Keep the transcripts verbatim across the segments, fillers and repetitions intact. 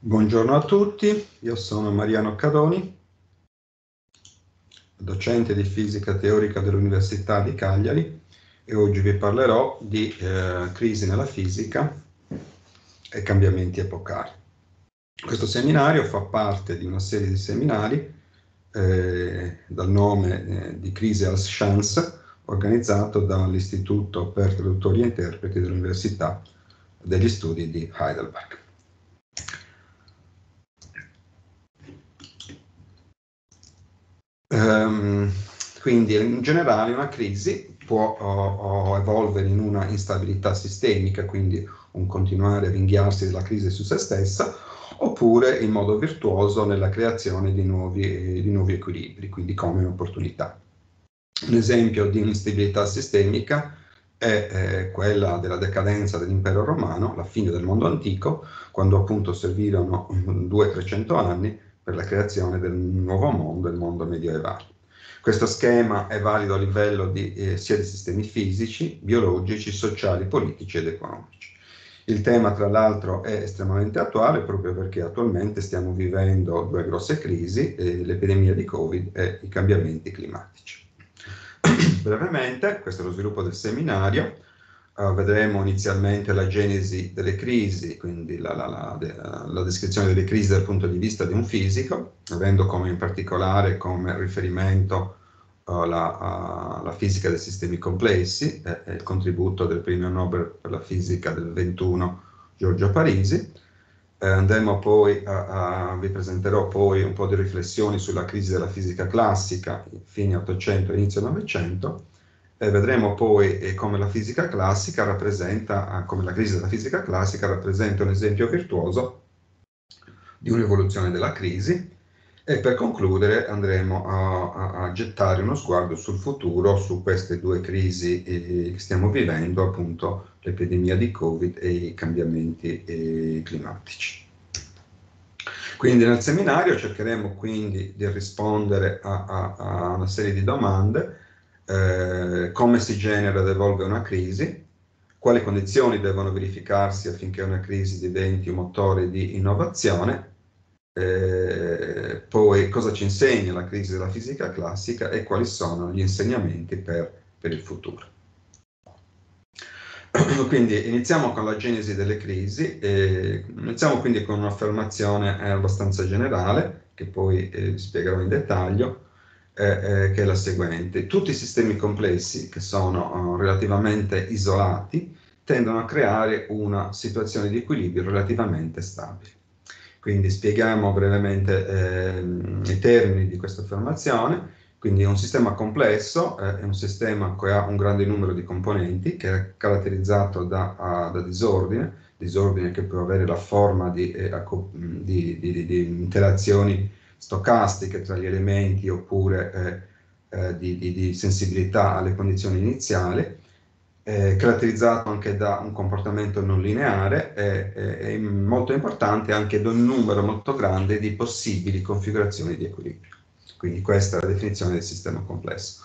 Buongiorno a tutti, io sono Mariano Cadoni, docente di fisica teorica dell'Università di Cagliari e oggi vi parlerò di eh, crisi nella fisica e cambiamenti epocali. Questo seminario fa parte di una serie di seminari eh, dal nome eh, di Crisis as Chance, organizzato dall'Istituto per Traduttori e Interpreti dell'Università degli Studi di Heidelberg. Um, quindi in generale una crisi può o, o evolvere in una instabilità sistemica, quindi un continuare a ringhiarsi della crisi su se stessa, oppure in modo virtuoso nella creazione di nuovi, di nuovi equilibri, quindi come opportunità. Un esempio di instabilità sistemica è eh, quella della decadenza dell'impero romano, la fine del mondo antico, quando appunto servirono duecento trecento anni per la creazione del nuovo mondo, il mondo medioevale. Questo schema è valido a livello di, eh, sia di sistemi fisici, biologici, sociali, politici ed economici. Il tema, tra l'altro, è estremamente attuale proprio perché attualmente stiamo vivendo due grosse crisi, eh, l'epidemia di Covid e i cambiamenti climatici. Brevemente, questo è lo sviluppo del seminario. Uh, vedremo inizialmente la genesi delle crisi, quindi la, la, la, de, la descrizione delle crisi dal punto di vista di un fisico, avendo come in particolare come riferimento uh, la, uh, la fisica dei sistemi complessi, eh, il contributo del premio Nobel per la fisica del ventuno Giorgio Parisi. Eh, andremo poi a, a, vi presenterò poi un po' di riflessioni sulla crisi della fisica classica, fine ottocento, inizio novecento. E vedremo poi come la fisica classica rappresenta, come la crisi della fisica classica rappresenta un esempio virtuoso di un'evoluzione della crisi, e per concludere andremo a, a gettare uno sguardo sul futuro, su queste due crisi che stiamo vivendo, appunto l'epidemia di Covid e i cambiamenti climatici. Quindi nel seminario cercheremo quindi di rispondere a, a, a una serie di domande. Eh, come si genera ed evolve una crisi, quali condizioni devono verificarsi affinché una crisi diventi un motore di innovazione, eh, poi cosa ci insegna la crisi della fisica classica e quali sono gli insegnamenti per, per il futuro. Quindi iniziamo con la genesi delle crisi, eh, iniziamo quindi con un'affermazione eh, abbastanza generale, che poi eh, spiegherò in dettaglio, Eh, che è la seguente: tutti i sistemi complessi, che sono eh, relativamente isolati, tendono a creare una situazione di equilibrio relativamente stabile. Quindi spieghiamo brevemente eh, i termini di questa affermazione. Quindi un sistema complesso eh, è un sistema che ha un grande numero di componenti, che è caratterizzato da, a, da disordine, disordine che può avere la forma di, eh, di, di, di, di interazioni stocastiche tra gli elementi, oppure eh, eh, di, di, di sensibilità alle condizioni iniziali, eh, caratterizzato anche da un comportamento non lineare e eh, molto importante anche da un numero molto grande di possibili configurazioni di equilibrio. Quindi questa è la definizione del sistema complesso.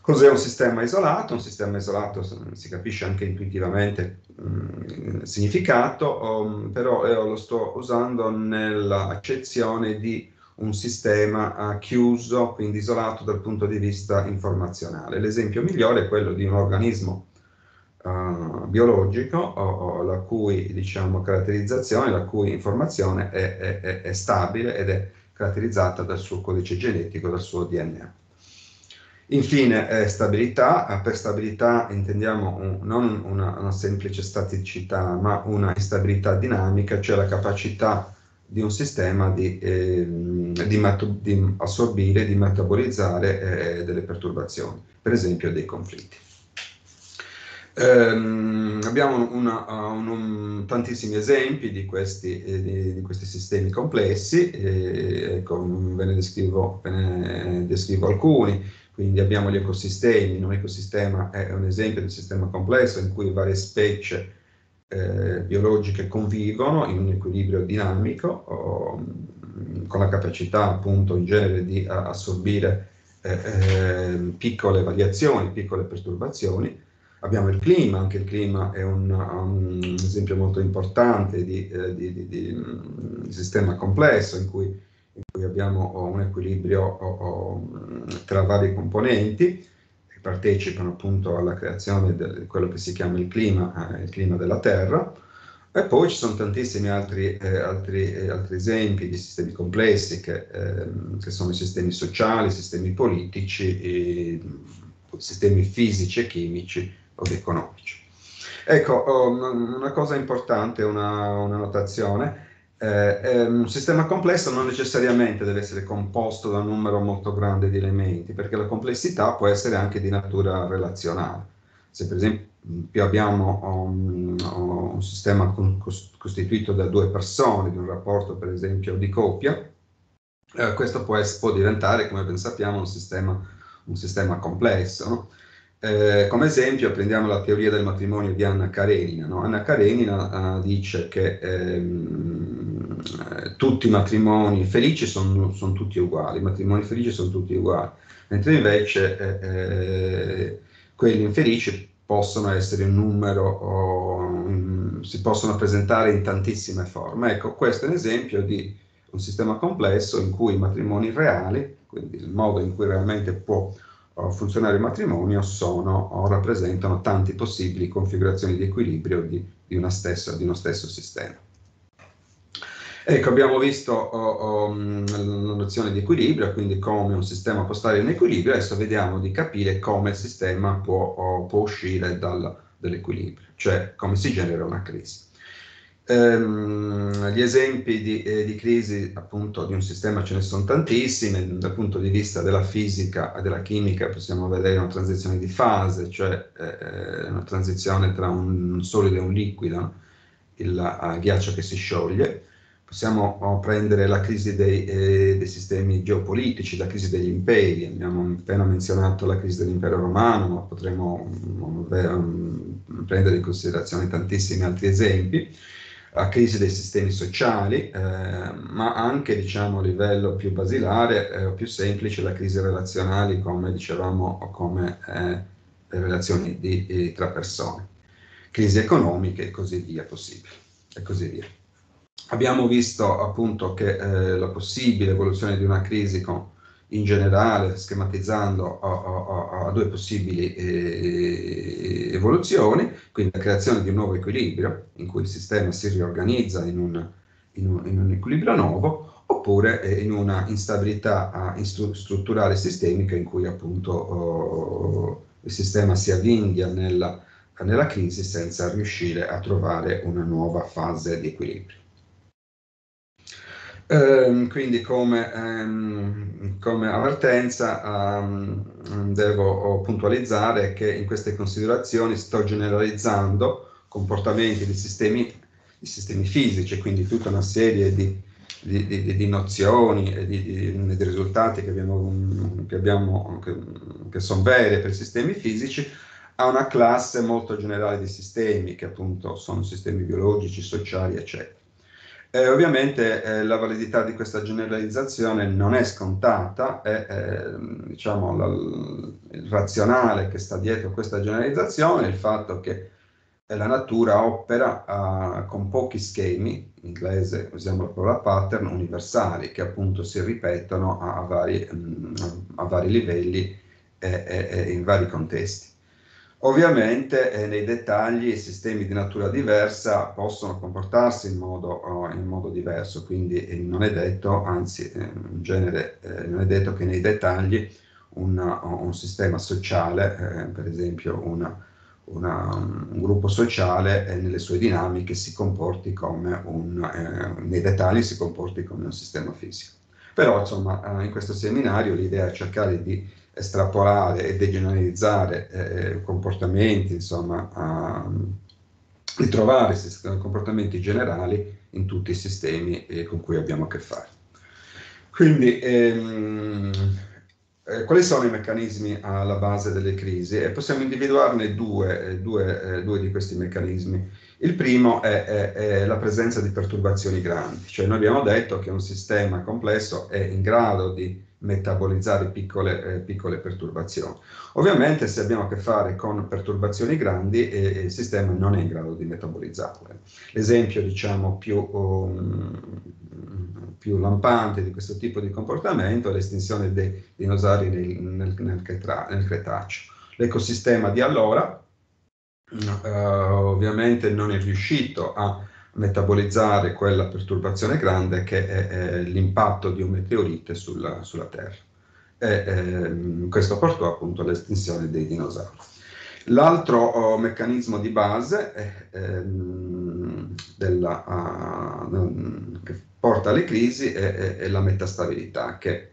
Cos'è un sistema isolato? Un sistema isolato si capisce anche intuitivamente mh, il significato, um, però io lo sto usando nell'accezione di un sistema chiuso, quindi isolato dal punto di vista informazionale. L'esempio migliore è quello di un organismo uh, biologico o, o la cui, diciamo, caratterizzazione, la cui informazione è, è, è stabile ed è caratterizzata dal suo codice genetico, dal suo D N A. Infine, eh, stabilità. Per stabilità intendiamo un, non una, una semplice staticità, ma una instabilità dinamica, cioè la capacità di un sistema di, eh, di, di assorbire, di metabolizzare eh, delle perturbazioni, per esempio dei conflitti. Ehm, abbiamo una, un, un, tantissimi esempi di questi, eh, di, di questi sistemi complessi, eh, ecco, ve ne descrivo, ve ne descrivo alcuni. Quindi abbiamo gli ecosistemi. Un ecosistema è un esempio di un sistema complesso in cui varie specie Eh, biologiche convivono in un equilibrio dinamico, o, con la capacità appunto in genere di assorbire eh, eh, piccole variazioni, piccole perturbazioni. Abbiamo il clima, anche il clima è un, un esempio molto importante di, eh, di, di, di un sistema complesso in cui, in cui abbiamo un equilibrio o, o, tra vari componenti che partecipano appunto alla creazione di quello che si chiama il clima, eh, il clima della Terra. E poi ci sono tantissimi altri, eh, altri, eh, altri esempi di sistemi complessi che, eh, che sono i sistemi sociali, i sistemi politici, i sistemi fisici e chimici o economici. Ecco, una cosa importante, una, una notazione, eh, un sistema complesso non necessariamente deve essere composto da un numero molto grande di elementi, perché la complessità può essere anche di natura relazionale. Se per esempio più abbiamo um, un sistema costituito da due persone, di un rapporto per esempio di coppia, eh, questo può, essere, può diventare, come ben sappiamo, un sistema, un sistema complesso, no? Eh, come esempio prendiamo la teoria del matrimonio di Anna Karenina, no? Anna Karenina eh, dice che eh, tutti i matrimoni felici sono, sono tutti uguali, i matrimoni felici sono tutti uguali, mentre invece eh, eh, quelli infelici possono essere un numero, o, um, si possono presentare in tantissime forme. Ecco, questo è un esempio di un sistema complesso in cui i matrimoni reali, quindi il modo in cui realmente può uh, funzionare il matrimonio, sono o rappresentano tante possibili configurazioni di equilibrio di, di, una stessa, di uno stesso sistema. Ecco, abbiamo visto oh, oh, la nozione di equilibrio, quindi come un sistema può stare in equilibrio. Adesso vediamo di capire come il sistema può, oh, può uscire dall'equilibrio, cioè come si genera una crisi. Ehm, gli esempi di, eh, di crisi appunto di un sistema ce ne sono tantissimi. Dal punto di vista della fisica e della chimica possiamo vedere una transizione di fase, cioè eh, una transizione tra un solido e un liquido, il uh, ghiaccio che si scioglie. Possiamo prendere la crisi dei, eh, dei sistemi geopolitici, la crisi degli imperi. Abbiamo appena menzionato la crisi dell'impero romano, ma potremmo um, prendere in considerazione tantissimi altri esempi. La crisi dei sistemi sociali, eh, ma anche, diciamo, a livello più basilare o eh, più semplice, la crisi relazionali, come dicevamo, come eh, le relazioni di, di, tra persone. Crisi economiche e così via possibile, e così via. Abbiamo visto appunto che eh, la possibile evoluzione di una crisi con, in generale, schematizzando a, a, a due possibili eh, evoluzioni, quindi la creazione di un nuovo equilibrio in cui il sistema si riorganizza in un, in un, in un equilibrio nuovo, oppure eh, in una instabilità eh, in stru strutturale sistemica in cui appunto oh, il sistema si avvinghia nella, nella crisi senza riuscire a trovare una nuova fase di equilibrio. Um, quindi come, um, come avvertenza um, devo puntualizzare che in queste considerazioni sto generalizzando comportamenti di sistemi, di sistemi fisici, quindi tutta una serie di, di, di, di nozioni e di, di, di risultati che, abbiamo, che, abbiamo, che, che sono vere per sistemi fisici, a una classe molto generale di sistemi che appunto sono sistemi biologici, sociali, eccetera. Eh, ovviamente eh, la validità di questa generalizzazione non è scontata, è, è, diciamo, la, il razionale che sta dietro questa generalizzazione è il fatto che la natura opera a, con pochi schemi, in inglese usiamo la parola pattern, universali, che appunto si ripetono a, a, vari, a vari livelli e, e, e in vari contesti. Ovviamente eh, nei dettagli i sistemi di natura diversa possono comportarsi in modo, in modo diverso, quindi eh, non è detto, anzi eh, in genere eh, non è detto che nei dettagli una, un sistema sociale, eh, per esempio una, una, un gruppo sociale eh, nelle sue dinamiche si comporti come un, eh, nei dettagli si comporti come un sistema fisico. Però insomma eh, in questo seminario l'idea è cercare di estrapolare e degeneralizzare eh, comportamenti, insomma, a ritrovare comportamenti generali in tutti i sistemi eh, con cui abbiamo a che fare. Quindi, ehm, eh, quali sono i meccanismi alla base delle crisi? E possiamo individuarne due, eh, due, eh, due di questi meccanismi. Il primo è, è, è la presenza di perturbazioni grandi, cioè noi abbiamo detto che un sistema complesso è in grado di metabolizzare piccole, eh, piccole perturbazioni. Ovviamente se abbiamo a che fare con perturbazioni grandi eh, il sistema non è in grado di metabolizzarle. L'esempio diciamo più, um, più lampante di questo tipo di comportamento è l'estinzione dei dinosauri nel, nel, nel Cretaceo. L'ecosistema di allora uh, ovviamente non è riuscito a metabolizzare quella perturbazione grande che è, è l'impatto di un meteorite sulla, sulla Terra. E, ehm, questo portò appunto all'estinzione dei dinosauri. L'altro oh, meccanismo di base è, ehm, della, uh, che porta alle crisi è, è, è la metastabilità, che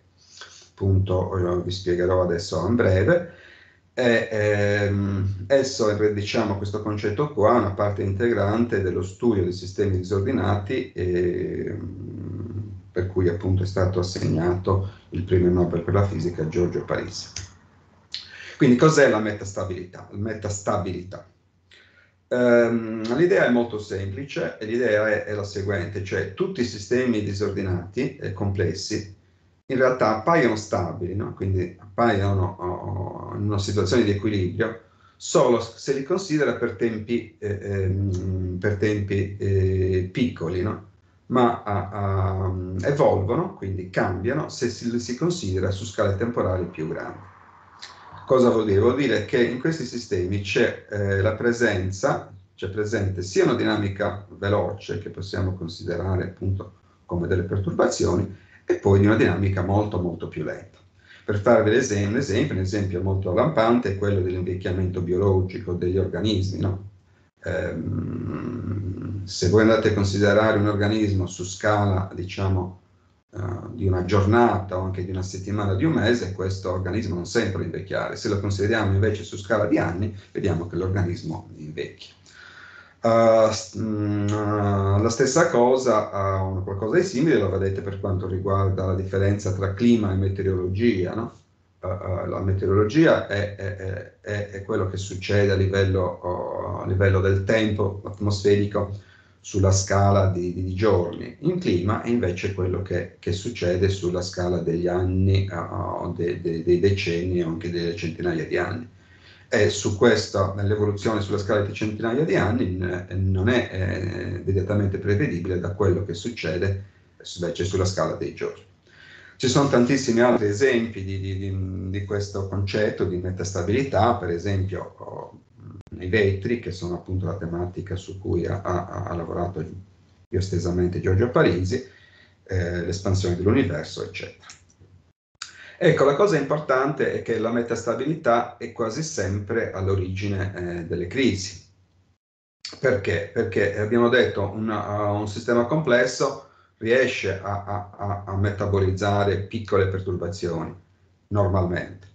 appunto vi spiegherò adesso in breve. E, ehm, esso è, diciamo, questo concetto qua è una parte integrante dello studio dei sistemi disordinati, e, per cui appunto è stato assegnato il premio Nobel per la fisica a Giorgio Parisi. Quindi cos'è la metastabilità? Metastabilità. Ehm, l'idea è molto semplice, e l'idea è, è la seguente, cioè tutti i sistemi disordinati e complessi in realtà appaiono stabili, no? Quindi appaiono oh, in una situazione di equilibrio solo se li considera per tempi, eh, eh, per tempi eh, piccoli, no? Ma a, a, evolvono, quindi cambiano, se si, si considera su scale temporali più grandi. Cosa vuol dire? Vuol dire che in questi sistemi c'è eh, la presenza, c'è presente sia una dinamica veloce, che possiamo considerare appunto come delle perturbazioni, e poi di una dinamica molto molto più lenta. Per farvi un esempio, un esempio molto lampante è quello dell'invecchiamento biologico degli organismi, no? Ehm, se voi andate a considerare un organismo su scala, diciamo, uh, di una giornata o anche di una settimana, di un mese, questo organismo non sembra invecchiare. Se lo consideriamo invece su scala di anni, vediamo che l'organismo invecchia. Uh, uh, la stessa cosa, uh, qualcosa di simile lo vedete per quanto riguarda la differenza tra clima e meteorologia, no? uh, uh, la meteorologia è, è, è, è quello che succede a livello, uh, a livello del tempo atmosferico sulla scala di, di giorni. In clima è invece quello che, che succede sulla scala degli anni, uh, de, de, dei decenni o anche delle centinaia di anni. E su questa, l'evoluzione sulla scala di centinaia di anni non è eh, direttamente prevedibile da quello che succede invece sulla scala dei giorni. Ci sono tantissimi altri esempi di, di, di questo concetto di metastabilità, per esempio oh, i vetri, che sono appunto la tematica su cui ha, ha, ha lavorato più estesamente Giorgio Parisi, eh, l'espansione dell'universo, eccetera. Ecco, la cosa importante è che la metastabilità è quasi sempre all'origine eh, delle crisi. Perché? Perché abbiamo detto una, uh, un sistema complesso riesce a, a, a metabolizzare piccole perturbazioni, normalmente.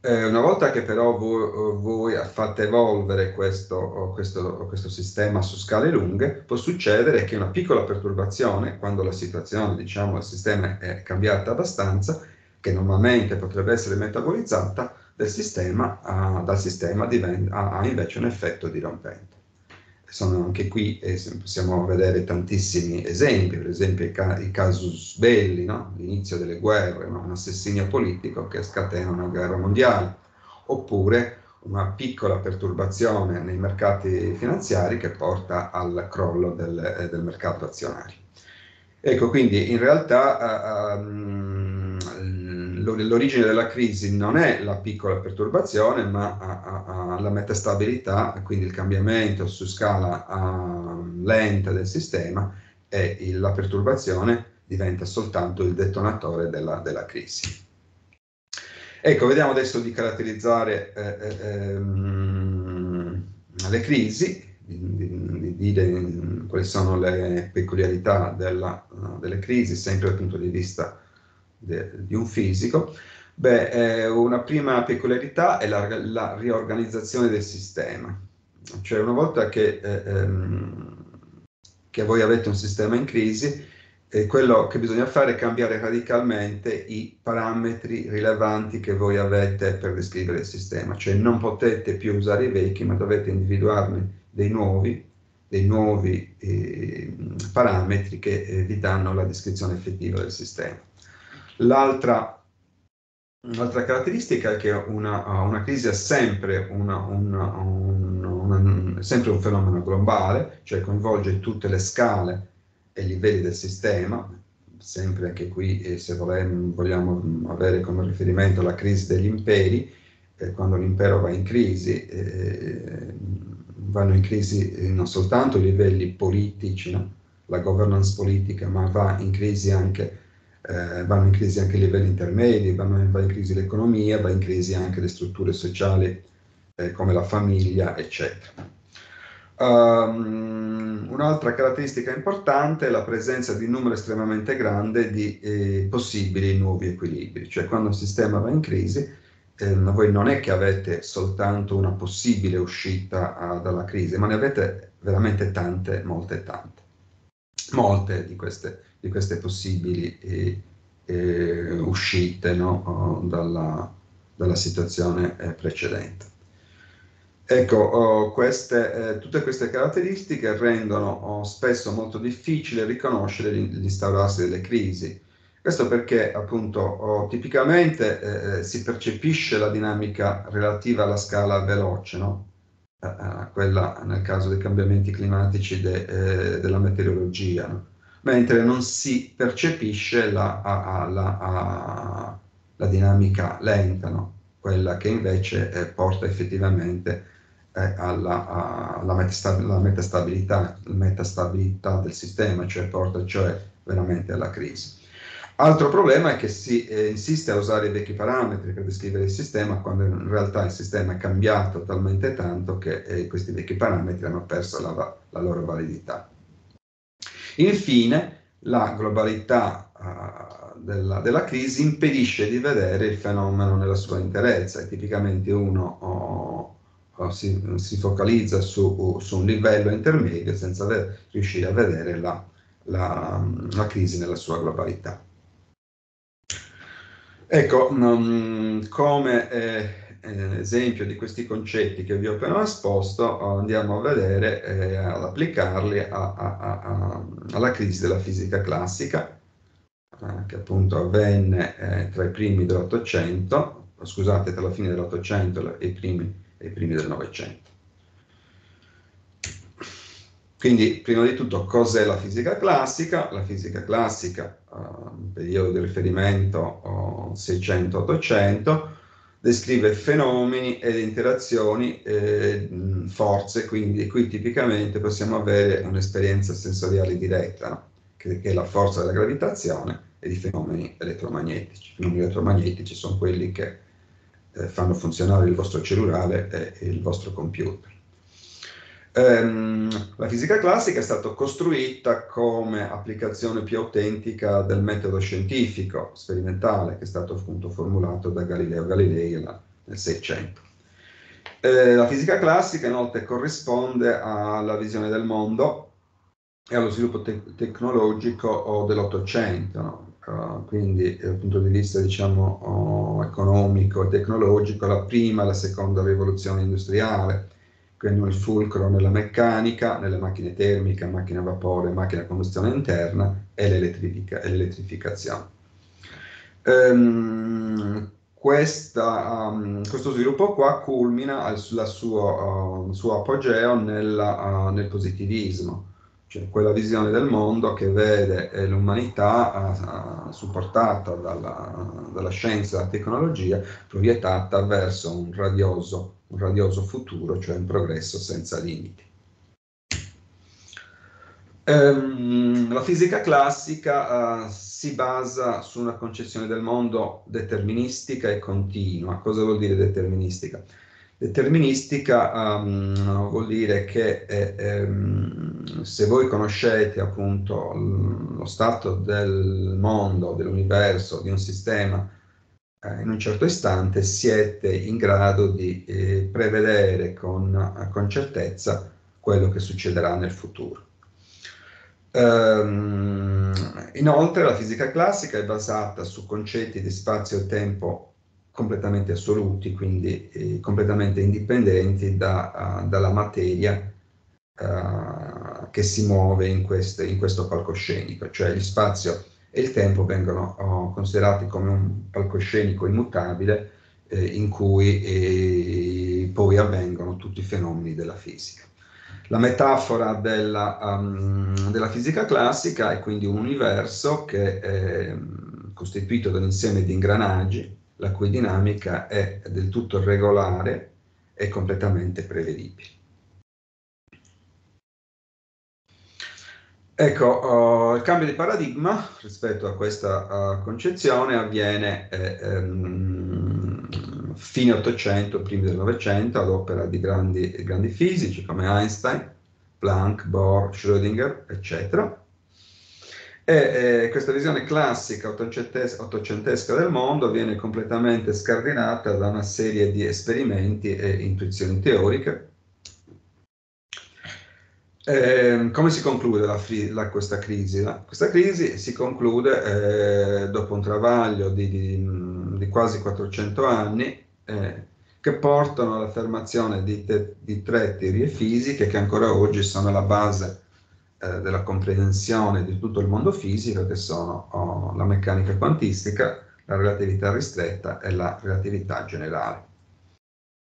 Eh, una volta che però voi, voi fate evolvere questo, questo, questo sistema su scale lunghe, può succedere che una piccola perturbazione, quando la situazione, diciamo, il sistema è cambiata abbastanza, che normalmente potrebbe essere metabolizzata dal sistema, uh, dal sistema ha uh, invece un effetto dirompente. Sono anche qui, eh, possiamo vedere tantissimi esempi, per esempio i, ca i casus belli, no? L'inizio delle guerre, no? Un assassinio politico che scatena una guerra mondiale, oppure una piccola perturbazione nei mercati finanziari che porta al crollo del, eh, del mercato azionario. Ecco, quindi in realtà... Uh, um, l'origine della crisi non è la piccola perturbazione, ma a, a, a la metastabilità, quindi il cambiamento su scala a, lenta del sistema, e il, la perturbazione diventa soltanto il detonatore della, della crisi. Ecco, vediamo adesso di caratterizzare eh, eh, le crisi, di dire quali sono le peculiarità della, delle crisi, sempre dal punto di vista di un fisico. Beh, eh, una prima peculiarità è la, la riorganizzazione del sistema. Cioè, una volta che, eh, ehm, che voi avete un sistema in crisi, eh, quello che bisogna fare è cambiare radicalmente i parametri rilevanti che voi avete per descrivere il sistema. Cioè, non potete più usare i vecchi, ma dovete individuarne dei nuovi, dei nuovi eh, parametri che eh, vi danno la descrizione effettiva del sistema. L'altra Un'altra caratteristica è che una, una crisi è sempre, una, una, un, una, sempre un fenomeno globale, cioè coinvolge tutte le scale e i livelli del sistema, sempre anche qui eh, se vogliamo avere come riferimento la crisi degli imperi, eh, quando l'impero va in crisi, eh, vanno in crisi non soltanto i livelli politici, no? La governance politica, ma va in crisi anche Eh, vanno in crisi anche i livelli intermedi, vanno in, va in crisi l'economia, va in crisi anche le strutture sociali eh, come la famiglia, eccetera. Um, un'altra caratteristica importante è la presenza di un numero estremamente grande di eh, possibili nuovi equilibri, cioè quando il sistema va in crisi eh, voi non è che avete soltanto una possibile uscita a, dalla crisi, ma ne avete veramente tante, molte tante. Molte di queste, di queste possibili eh, eh, uscite, no? oh, dalla, dalla situazione eh, precedente. Ecco, oh, queste, eh, tutte queste caratteristiche rendono oh, spesso molto difficile riconoscere l'instaurarsi delle crisi. Questo perché appunto oh, tipicamente eh, si percepisce la dinamica relativa alla scala veloce, no? Uh, quella nel caso dei cambiamenti climatici de, eh, della meteorologia, no? Mentre non si percepisce la, a, a, la, a, la dinamica lenta, no? Quella che invece eh, porta effettivamente eh, alla, a, alla metastabilità, metastabilità del sistema, cioè porta cioè veramente alla crisi. Altro problema è che si eh, insiste a usare i vecchi parametri per descrivere il sistema, quando in realtà il sistema è cambiato talmente tanto che eh, questi vecchi parametri hanno perso la, la loro validità. Infine, la globalità uh, della, della crisi impedisce di vedere il fenomeno nella sua interezza, e tipicamente uno oh, oh, si, si focalizza su, su un livello intermedio senza riuscire a vedere la, la, la crisi nella sua globalità. Ecco, come eh, esempio di questi concetti che vi ho appena esposto, andiamo a vedere, eh, ad applicarli a, a, a, alla crisi della fisica classica, eh, che appunto avvenne eh, tra i primi dell'Ottocento, scusate, tra la fine dell'Ottocento e i primi, i primi del Novecento. Quindi, prima di tutto, cos'è la fisica classica? La fisica classica, eh, periodo di riferimento oh, seicento ottocento, descrive fenomeni ed interazioni, eh, forze, quindi qui tipicamente possiamo avere un'esperienza sensoriale diretta, no? che, che è la forza della gravitazione, e di fenomeni elettromagnetici. I fenomeni elettromagnetici sono quelli che eh, fanno funzionare il vostro cellulare e, e il vostro computer. La fisica classica è stata costruita come applicazione più autentica del metodo scientifico sperimentale, che è stato appunto formulato da Galileo Galilei nel Seicento. Eh, la fisica classica inoltre corrisponde alla visione del mondo e allo sviluppo te tecnologico dell'Ottocento, no? Uh, quindi dal punto di vista, diciamo, oh, economico e tecnologico, la prima e la seconda rivoluzione industriale, quindi il fulcro nella meccanica, nelle macchine termiche, macchine a vapore, macchine a combustione interna e l'elettrificazione. Ehm, um, questo sviluppo qua culmina al suo, uh, suo apogeo nella, uh, nel positivismo, cioè quella visione del mondo che vede eh, l'umanità uh, supportata dalla, dalla scienza e dalla tecnologia, proiettata verso un radioso un radioso futuro, cioè un progresso senza limiti. Ehm, la fisica classica eh, si basa su una concezione del mondo deterministica e continua. Cosa vuol dire deterministica? Deterministica ehm, vuol dire che eh, ehm, se voi conoscete appunto lo stato del mondo, dell'universo, di un sistema, in un certo istante siete in grado di eh, prevedere con, con certezza quello che succederà nel futuro. Ehm, inoltre la fisica classica è basata su concetti di spazio e tempo completamente assoluti, quindi eh, completamente indipendenti da, uh, dalla materia uh, che si muove in, queste, in questo palcoscenico, cioè gli spazio e il tempo vengono oh, considerati come un palcoscenico immutabile eh, in cui eh, poi avvengono tutti i fenomeni della fisica. La metafora della, um, della fisica classica è quindi un universo che è costituito da un insieme di ingranaggi, la cui dinamica è del tutto regolare e completamente prevedibile. Ecco, oh, il cambio di paradigma rispetto a questa uh, concezione avviene eh, ehm, fine ottocento, primi del novecento, ad opera di grandi, grandi fisici come Einstein, Planck, Bohr, Schrödinger, eccetera. E eh, questa visione classica ottocentes- ottocentesca del mondo viene completamente scardinata da una serie di esperimenti e intuizioni teoriche. Eh, come si conclude la, la, questa crisi? La, questa crisi si conclude eh, dopo un travaglio di, di, di quasi quattrocento anni eh, che portano all'affermazione di, te, di tre teorie fisiche che ancora oggi sono la base eh, della comprensione di tutto il mondo fisico, che sono oh, la meccanica quantistica, la relatività ristretta e la relatività generale,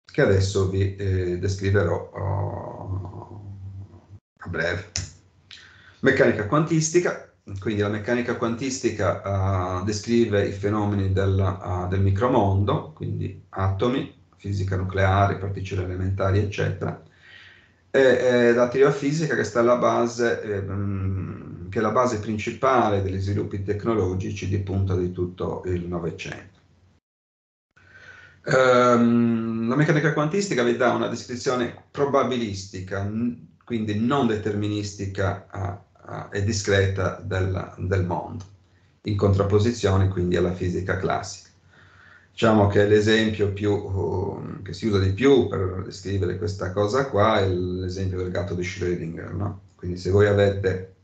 che adesso vi eh, descriverò oh, a breve. Meccanica quantistica, quindi la meccanica quantistica uh, descrive i fenomeni del, uh, del micromondo, quindi atomi, fisica nucleare, particelle elementari, eccetera. E, e la teoria fisica che sta alla base, eh, mh, che è la base principale degli sviluppi tecnologici di punta di tutto il Novecento. Um, la meccanica quantistica vi dà una descrizione probabilistica, quindi non deterministica a, a, e discreta del, del mondo, in contrapposizione quindi alla fisica classica. Diciamo che l'esempio più uh, che si usa di più per descrivere questa cosa qua è l'esempio del gatto di Schrödinger, no? Quindi se voi avete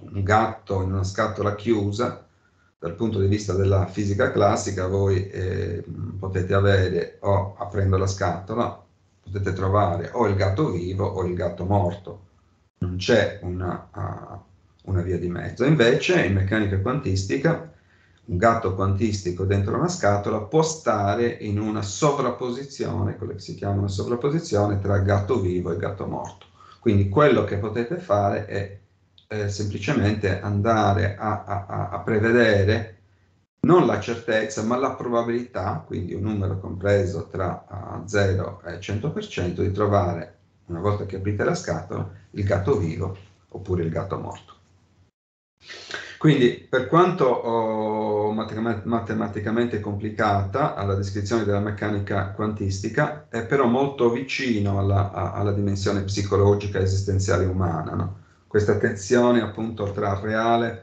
un gatto in una scatola chiusa, dal punto di vista della fisica classica voi eh, potete avere, o aprendo la scatola, potete trovare o il gatto vivo o il gatto morto, non c'è una, uh, una via di mezzo. Invece in meccanica quantistica un gatto quantistico dentro una scatola può stare in una sovrapposizione, quello che si chiama una sovrapposizione tra gatto vivo e gatto morto. Quindi quello che potete fare è eh, semplicemente andare a, a, a prevedere non la certezza, ma la probabilità, quindi un numero compreso tra uh, zero e cento per cento, di trovare, una volta che aprite la scatola, il gatto vivo oppure il gatto morto. Quindi, per quanto oh, matematicamente complicata alla descrizione della meccanica quantistica, è però molto vicino alla, alla dimensione psicologica esistenziale umana, no? Questa tensione appunto tra reale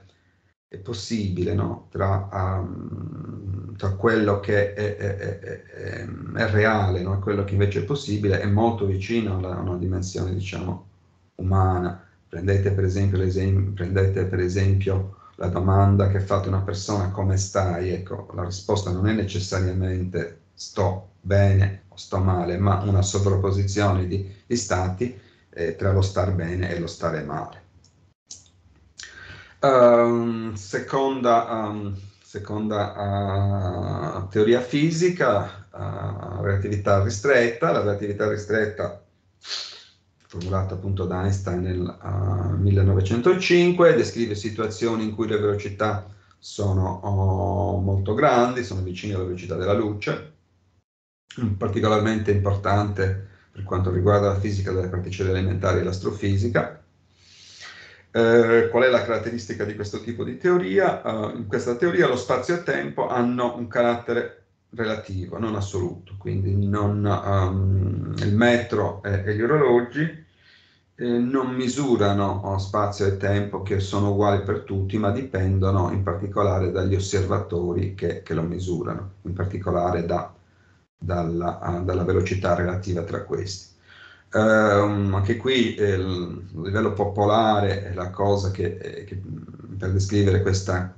è possibile, no? tra, um, tra quello che è, è, è, è, è reale, no? E quello che invece è possibile, è molto vicino a una dimensione, diciamo, umana. Prendete per esempio, prendete per esempio la domanda che fate a una persona: come stai? Ecco, la risposta non è necessariamente sto bene o sto male, ma una sovrapposizione di, di stati eh, tra lo star bene e lo stare male. Um, seconda um, seconda uh, teoria fisica, uh, relatività ristretta. La relatività ristretta, formulata appunto da Einstein nel uh, millenovecentocinque, descrive situazioni in cui le velocità sono oh, molto grandi, sono vicine alla velocità della luce. Particolarmente importante per quanto riguarda la fisica delle particelle elementari e l'astrofisica. Eh, qual è la caratteristica di questo tipo di teoria? Uh, in questa teoria lo spazio e il tempo hanno un carattere relativo, non assoluto, quindi non, um, il metro e, e gli orologi eh, non misurano oh, spazio e tempo che sono uguali per tutti, ma dipendono in particolare dagli osservatori che, che lo misurano, in particolare da, dalla, uh, dalla velocità relativa tra questi. Uh, anche qui eh, il livello popolare è la cosa che, eh, che per descrivere questa,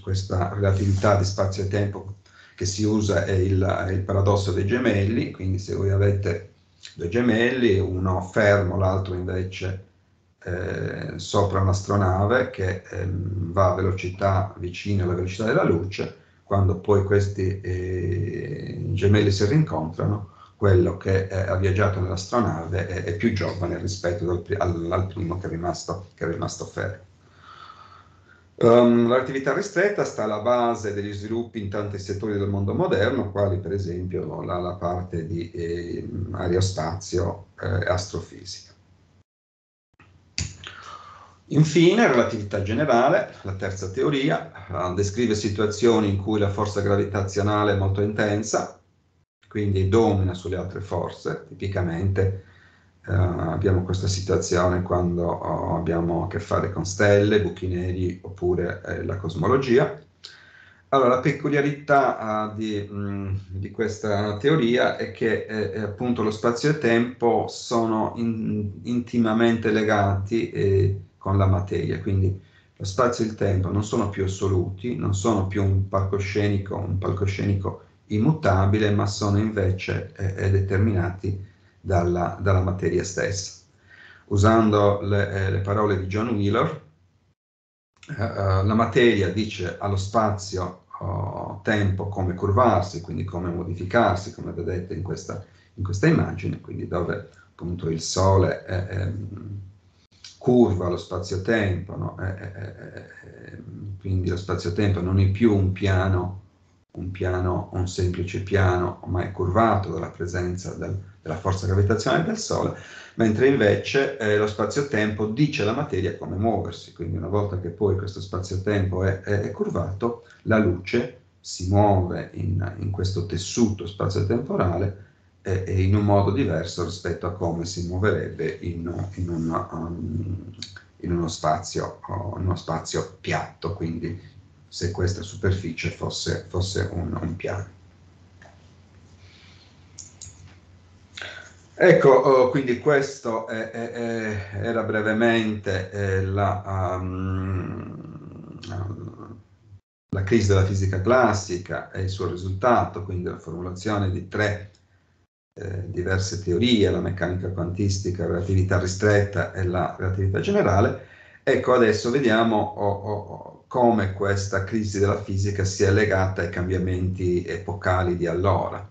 questa relatività di spazio e tempo che si usa è il, è il paradosso dei gemelli. Quindi se voi avete due gemelli, uno fermo, l'altro invece eh, sopra un'astronave che eh, va a velocità vicina alla velocità della luce. Quando poi questi eh, gemelli si rincontrano, quello che eh, ha viaggiato nell'astronave è, è più giovane rispetto al, al, al primo che è rimasto, che è rimasto fermo. Um, la relatività ristretta sta alla base degli sviluppi in tanti settori del mondo moderno, quali per esempio la, la parte di eh, aerospazio e eh, astrofisica. Infine, relatività generale, la terza teoria, eh, descrive situazioni in cui la forza gravitazionale è molto intensa, quindi domina sulle altre forze. Tipicamente eh, abbiamo questa situazione quando oh, abbiamo a che fare con stelle, buchi neri oppure eh, la cosmologia. Allora, la peculiarità eh, di, mh, di questa teoria è che eh, appunto lo spazio e tempo sono in, intimamente legati eh, con la materia, quindi lo spazio e il tempo non sono più assoluti, non sono più un palcoscenico, un palcoscenico immutabile, ma sono invece eh, determinati dalla, dalla materia stessa. Usando le, eh, le parole di John Wheeler, eh, eh, la materia dice allo spazio oh, tempo come curvarsi, quindi come modificarsi, come vedete in questa, in questa immagine, quindi dove appunto il Sole è, è, curva lo spazio-tempo, no? eh, eh, eh, quindi lo spazio-tempo non è più un piano un piano, un semplice piano, ma è curvato dalla presenza del, della forza gravitazionale del Sole, mentre invece eh, lo spazio-tempo dice alla materia come muoversi, quindi una volta che poi questo spazio-tempo è, è, è curvato, la luce si muove in, in questo tessuto spazio-temporale eh, e in un modo diverso rispetto a come si muoverebbe in, in, un, um, in, uno, spazio, uh, in uno spazio piatto, quindi se questa superficie fosse, fosse un, un piano. Ecco, quindi questo è, è, è, era brevemente è la, um, la crisi della fisica classica e il suo risultato, quindi la formulazione di tre eh, diverse teorie, la meccanica quantistica, la relatività ristretta e la relatività generale. Ecco, adesso vediamo... Oh, oh, oh, come questa crisi della fisica sia legata ai cambiamenti epocali di allora.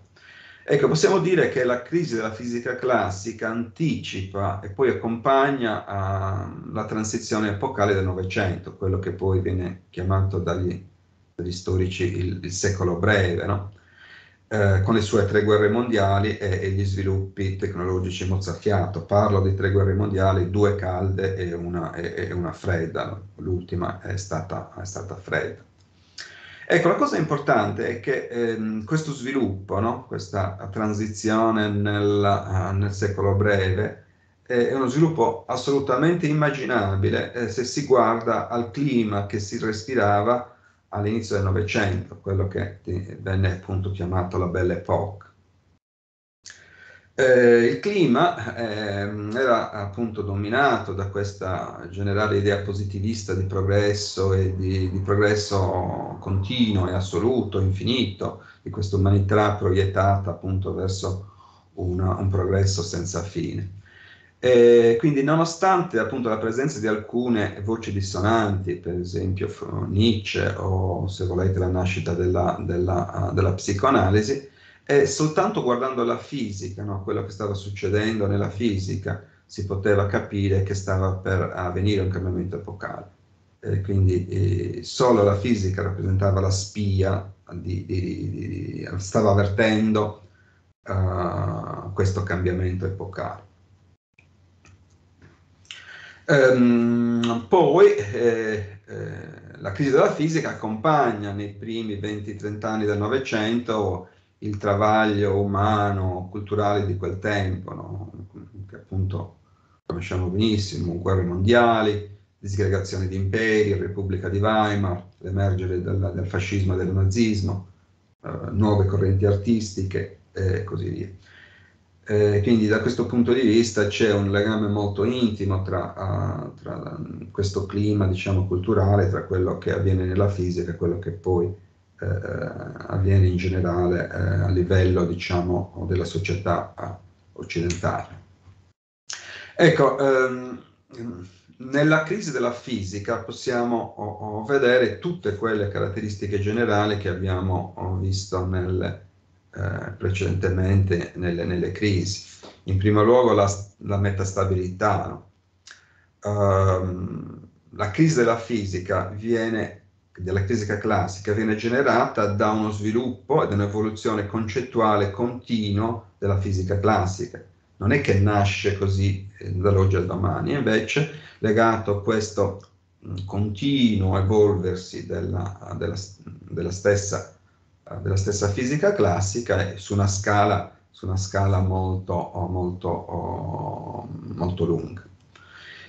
Ecco, possiamo dire che la crisi della fisica classica anticipa e poi accompagna a, la transizione epocale del Novecento, quello che poi viene chiamato dagli, dagli storici il, il secolo breve, no? eh, con le sue tre guerre mondiali e, e gli sviluppi tecnologici mozzafiato. Parlo di tre guerre mondiali, due calde e una, e, e una fredda, no? L'ultima è stata, è stata fredda. Ecco, la cosa importante è che ehm, questo sviluppo, no? Questa transizione nel, uh, nel secolo breve eh, è uno sviluppo assolutamente immaginabile eh, se si guarda al clima che si respirava all'inizio del Novecento, quello che venne appunto chiamato la Belle Époque. Eh, il clima eh, era appunto dominato da questa generale idea positivista di progresso e di, di progresso continuo e assoluto, infinito, di questa umanità proiettata appunto verso una, un progresso senza fine. E quindi nonostante appunto la presenza di alcune voci dissonanti, per esempio Nietzsche o se volete la nascita della, della, della psicoanalisi, e soltanto guardando la fisica, no? Quello che stava succedendo nella fisica, si poteva capire che stava per avvenire un cambiamento epocale. Eh, quindi eh, solo la fisica rappresentava la spia, di, di, di, di, stava avvertendo uh, questo cambiamento epocale. Ehm, poi eh, eh, la crisi della fisica accompagna nei primi venti trenta anni del Novecento il travaglio umano, culturale di quel tempo, no? Che appunto conosciamo benissimo, guerre mondiali, disgregazione di imperi, Repubblica di Weimar, l'emergere del, del fascismo e del nazismo, eh, nuove correnti artistiche e così via. Eh, quindi da questo punto di vista c'è un legame molto intimo tra, uh, tra um, questo clima, diciamo, culturale, tra quello che avviene nella fisica e quello che poi avviene in generale eh, a livello, diciamo, della società occidentale. Ecco, ehm, Nella crisi della fisica possiamo o, o vedere tutte quelle caratteristiche generali che abbiamo visto nel, eh, precedentemente nelle, nelle crisi. In primo luogo la, la metastabilità. No? Um, la crisi della fisica viene, della fisica classica, viene generata da uno sviluppo e da un'evoluzione concettuale continua della fisica classica. Non è che nasce così dall'oggi al domani, invece legato a questo continuo evolversi della, della, della, stessa, della stessa fisica classica su una scala, su una scala molto, molto, molto lunga.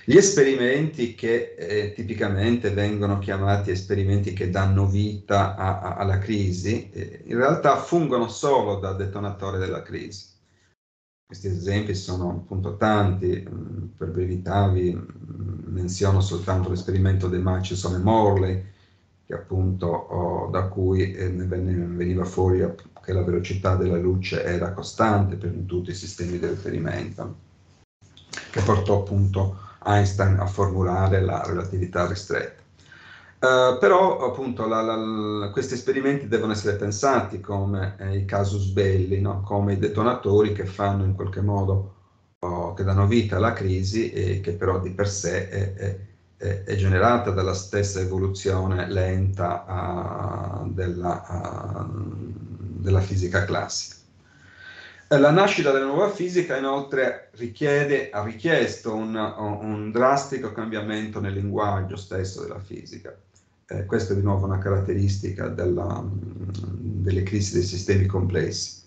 Gli esperimenti che eh, tipicamente vengono chiamati esperimenti che danno vita a, a, alla crisi, eh, in realtà fungono solo da detonatore della crisi. Questi esempi sono appunto tanti, mh, per brevità vi mh, menziono soltanto l'esperimento dei Michelson e Morley, che appunto oh, da cui eh, veniva fuori che la velocità della luce era costante per tutti i sistemi di riferimento, che portò appunto Einstein a formulare la relatività ristretta. Uh, però appunto la, la, la, questi esperimenti devono essere pensati come eh, i casus belli, no? Come i detonatori che fanno in qualche modo, oh, che danno vita alla crisi e che però di per sé è, è, è, è generata dalla stessa evoluzione lenta uh, della, uh, della fisica classica. La nascita della nuova fisica inoltre richiede, ha richiesto un, un drastico cambiamento nel linguaggio stesso della fisica. Eh, questa è di nuovo una caratteristica della, delle crisi dei sistemi complessi.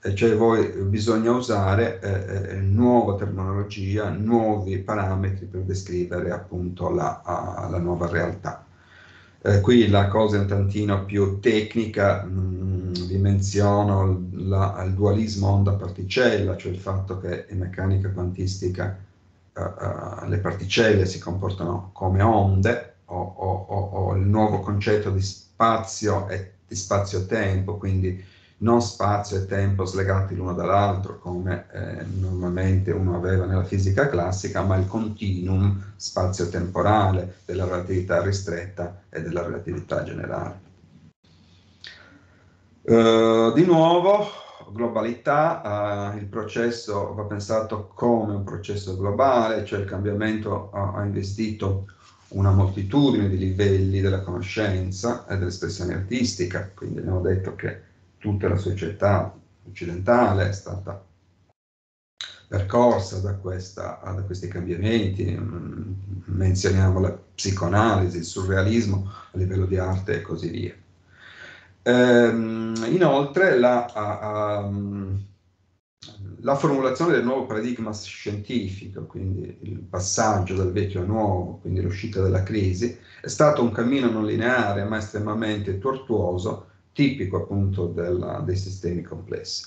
Eh, cioè voi, bisogna usare eh, nuova terminologia, nuovi parametri per descrivere appunto la, a, la nuova realtà. Eh, qui la cosa è un tantino più tecnica, mh, vi menziono la, il dualismo onda-particella, cioè il fatto che in meccanica quantistica uh, uh, le particelle si comportano come onde, o, o, o, o il nuovo concetto di spazio e di spazio-tempo, quindi non spazio e tempo slegati l'uno dall'altro, come eh, normalmente uno aveva nella fisica classica, ma il continuum spazio-temporale della relatività ristretta e della relatività generale. Uh, di nuovo, globalità, uh, il processo va pensato come un processo globale, cioè il cambiamento ha, ha investito una moltitudine di livelli della conoscenza e dell'espressione artistica, quindi abbiamo detto che tutta la società occidentale è stata percorsa da, questa, da questi cambiamenti. Menzioniamo la psicoanalisi, il surrealismo a livello di arte e così via. Ehm, inoltre la, a, a, la formulazione del nuovo paradigma scientifico, quindi il passaggio dal vecchio al nuovo, quindi l'uscita dalla crisi, è stato un cammino non lineare ma estremamente tortuoso, tipico appunto della, dei sistemi complessi.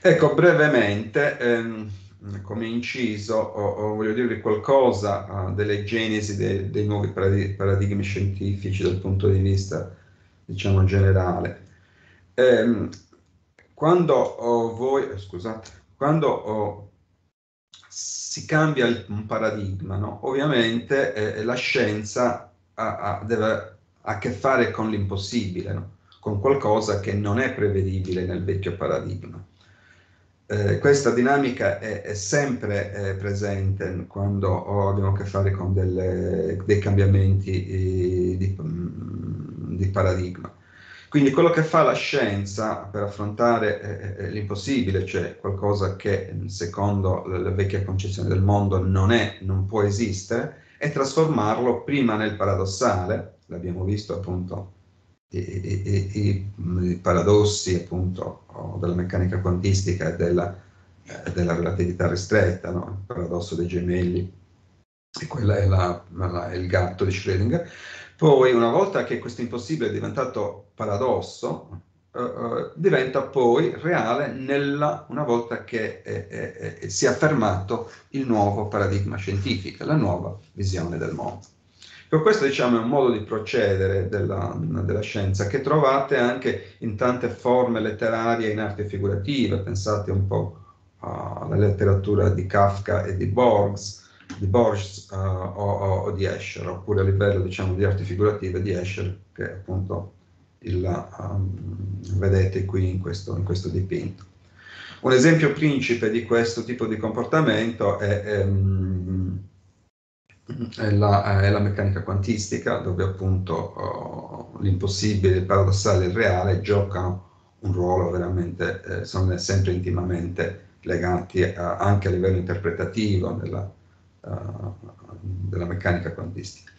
Ecco, brevemente, ehm, come inciso, oh, oh, voglio dirvi qualcosa eh, delle genesi de, dei nuovi paradig- paradigmi scientifici dal punto di vista, diciamo, generale. Ehm, quando oh, voi, scusate, quando... Oh, si cambia il, un paradigma, no? Ovviamente eh, la scienza ha, ha, deve, ha a che fare con l'impossibile, no? Con qualcosa che non è prevedibile nel vecchio paradigma. Eh, questa dinamica è, è sempre eh, presente quando oh, abbiamo a che fare con delle, dei cambiamenti eh, di, di paradigma. Quindi quello che fa la scienza per affrontare eh, l'impossibile, cioè qualcosa che secondo la, la vecchia concezione del mondo non è, non può esistere, è trasformarlo prima nel paradossale, l'abbiamo visto appunto i, i, i, i paradossi appunto oh, della meccanica quantistica e della, eh, della relatività ristretta, no? Il paradosso dei gemelli, e quello è la, la, il gatto di Schrödinger. Poi, una volta che questo impossibile è diventato paradosso, eh, diventa poi reale nella, una volta che eh, eh, si è affermato il nuovo paradigma scientifico, la nuova visione del mondo. Per questo, diciamo, è un modo di procedere della, della scienza che trovate anche in tante forme letterarie, in arte figurative. Pensate un po' alla letteratura di Kafka e di Borges, di Borges uh, o, o di Escher, oppure a livello, diciamo, di arti figurative di Escher, che appunto il, um, vedete qui in questo, in questo dipinto. Un esempio principe di questo tipo di comportamento è, è È la, è la meccanica quantistica, dove appunto uh, l'impossibile, il paradossale e il reale giocano un ruolo veramente, eh, sono sempre intimamente legati a, anche a livello interpretativo della, uh, della meccanica quantistica.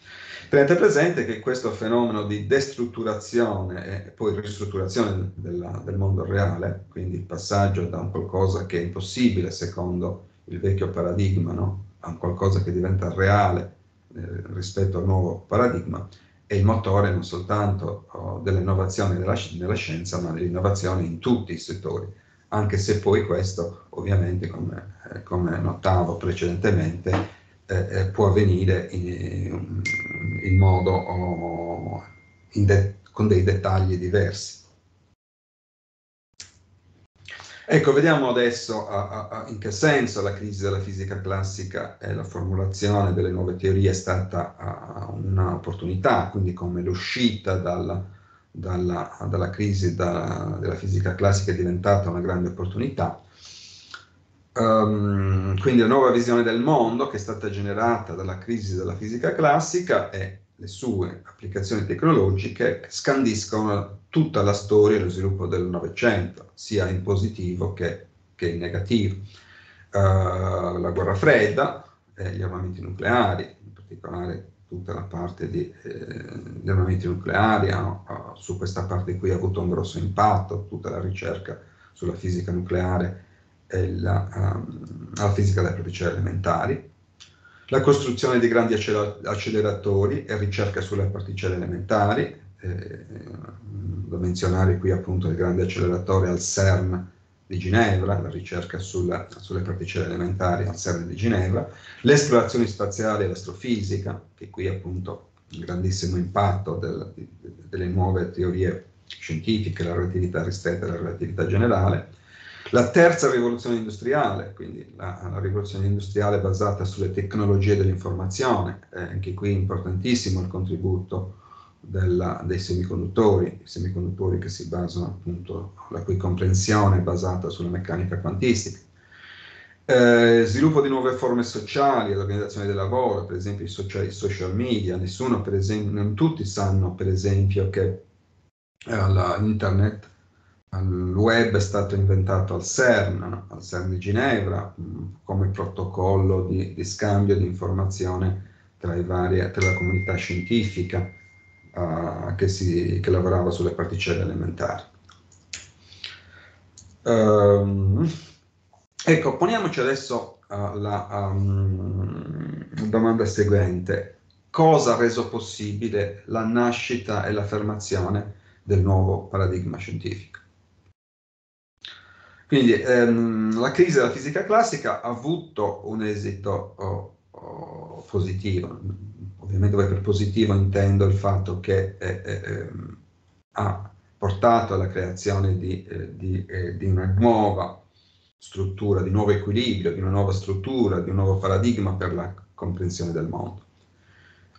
Tenete presente che questo fenomeno di destrutturazione e poi ristrutturazione della, del mondo reale, quindi il passaggio da un qualcosa che è impossibile secondo il vecchio paradigma, no? A qualcosa che diventa reale eh, rispetto al nuovo paradigma, è il motore non soltanto oh, delle innovazioni nella, nella scienza, ma delle innovazioni in tutti i settori, anche se poi questo ovviamente, come, eh, come notavo precedentemente, eh, eh, può avvenire in, in modo oh, in de- con dei dettagli diversi. Ecco, vediamo adesso a, a, a in che senso la crisi della fisica classica e la formulazione delle nuove teorie è stata un'opportunità, quindi come l'uscita dalla, dalla, dalla crisi da, della fisica classica è diventata una grande opportunità. Um, quindi la nuova visione del mondo che è stata generata dalla crisi della fisica classica e le sue applicazioni tecnologiche scandiscono tutta la storia e lo sviluppo del Novecento, sia in positivo che, che in negativo. Uh, la guerra fredda, eh, gli armamenti nucleari, in particolare tutta la parte di eh, armamenti nucleari, hanno, uh, su questa parte qui ha avuto un grosso impatto, tutta la ricerca sulla fisica nucleare e la, um, la fisica delle proprietà elementari. La costruzione di grandi acceleratori e ricerca sulle particelle elementari, eh, da menzionare qui appunto il grande acceleratore al CERN di Ginevra, la ricerca sulla, sulle particelle elementari al CERN di Ginevra, l'esplorazione spaziale e l'astrofisica, che qui appunto un grandissimo impatto del, di, delle nuove teorie scientifiche, la relatività ristretta e la relatività generale. La terza rivoluzione industriale, quindi la, la rivoluzione industriale basata sulle tecnologie dell'informazione, eh, anche qui importantissimo il contributo della, dei semiconduttori, i semiconduttori che si basano appunto, la cui comprensione è basata sulla meccanica quantistica. Eh, sviluppo di nuove forme sociali e l'organizzazione del lavoro, per esempio i social, i social media, nessuno per esempio, non tutti sanno per esempio che eh, l'internet, il web è stato inventato al CERN, al CERN di Ginevra, come protocollo di, di scambio di informazione tra, i vari, tra la comunità scientifica uh, che, si, che lavorava sulle particelle elementari. Um, ecco, poniamoci adesso uh, la um, domanda seguente. Cosa ha reso possibile la nascita e l'affermazione del nuovo paradigma scientifico? Quindi ehm, la crisi della fisica classica ha avuto un esito oh, oh, positivo. Ovviamente per positivo intendo il fatto che eh, eh, ha portato alla creazione di, eh, di, eh, di una nuova struttura, di nuovo equilibrio, di una nuova struttura, di un nuovo paradigma per la comprensione del mondo.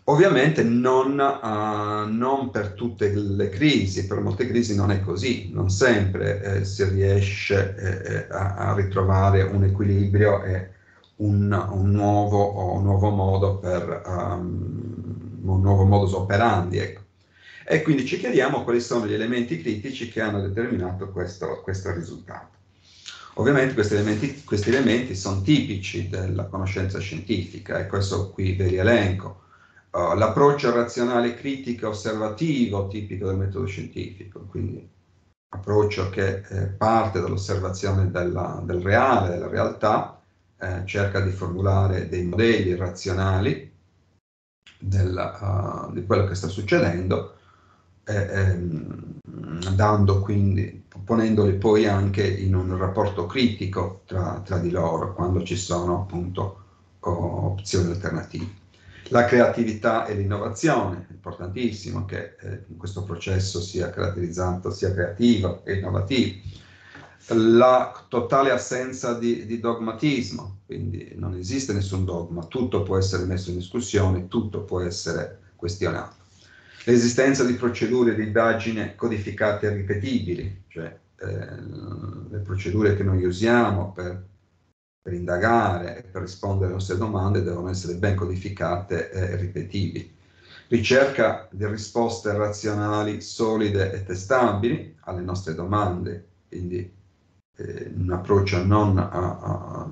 Ovviamente non, uh, non per tutte le crisi, per molte crisi non è così, non sempre eh, si riesce eh, a, a ritrovare un equilibrio e un, un, nuovo, o un nuovo modo per um, un nuovo modus operandi. Ecco. E quindi ci chiediamo quali sono gli elementi critici che hanno determinato questo, questo risultato. Ovviamente questi elementi, questi elementi sono tipici della conoscenza scientifica e questo qui ve li elenco. Uh, l'approccio razionale critico osservativo tipico del metodo scientifico, quindi approccio che eh, parte dall'osservazione del reale, della realtà, eh, cerca di formulare dei modelli razionali del, uh, di quello che sta succedendo, eh, ehm, dando quindi, ponendoli poi anche in un rapporto critico tra, tra di loro, quando ci sono appunto oh, opzioni alternative. La creatività e l'innovazione, è importantissimo che eh, questo processo sia caratterizzato, sia creativo e innovativo. La totale assenza di, di dogmatismo, quindi non esiste nessun dogma, tutto può essere messo in discussione, tutto può essere questionato. L'esistenza di procedure di indagine codificate e ripetibili, cioè eh, le procedure che noi usiamo per per indagare, per rispondere alle nostre domande, devono essere ben codificate e ripetibili. Ricerca di risposte razionali, solide e testabili alle nostre domande, quindi eh, un approccio non a, a,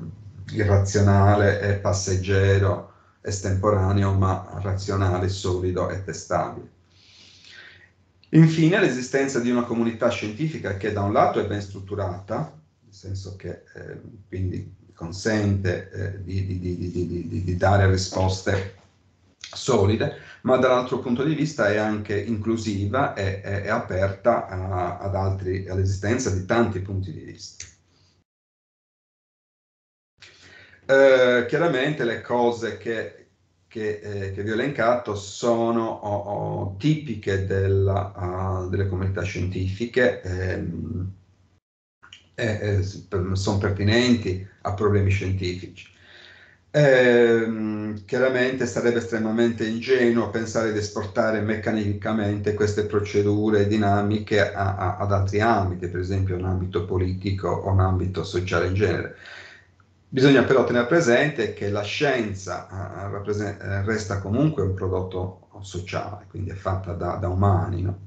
irrazionale e passeggero, estemporaneo, ma razionale, solido e testabile. Infine, l'esistenza di una comunità scientifica che da un lato è ben strutturata, nel senso che eh, quindi consente eh, di, di, di, di, di, di dare risposte solide, ma dall'altro punto di vista è anche inclusiva e, e, e aperta a, ad altri, all'esistenza di tanti punti di vista. Eh, chiaramente le cose che, che, eh, che vi ho elencato sono o, o, tipiche della, uh, delle comunità scientifiche, ehm, Eh, eh, sono pertinenti a problemi scientifici. Eh, chiaramente sarebbe estremamente ingenuo pensare di esportare meccanicamente queste procedure dinamiche a, a, ad altri ambiti, per esempio un ambito politico o un ambito sociale in genere. Bisogna però tenere presente che la scienza a, resta comunque un prodotto sociale, quindi è fatta da, da umani, no?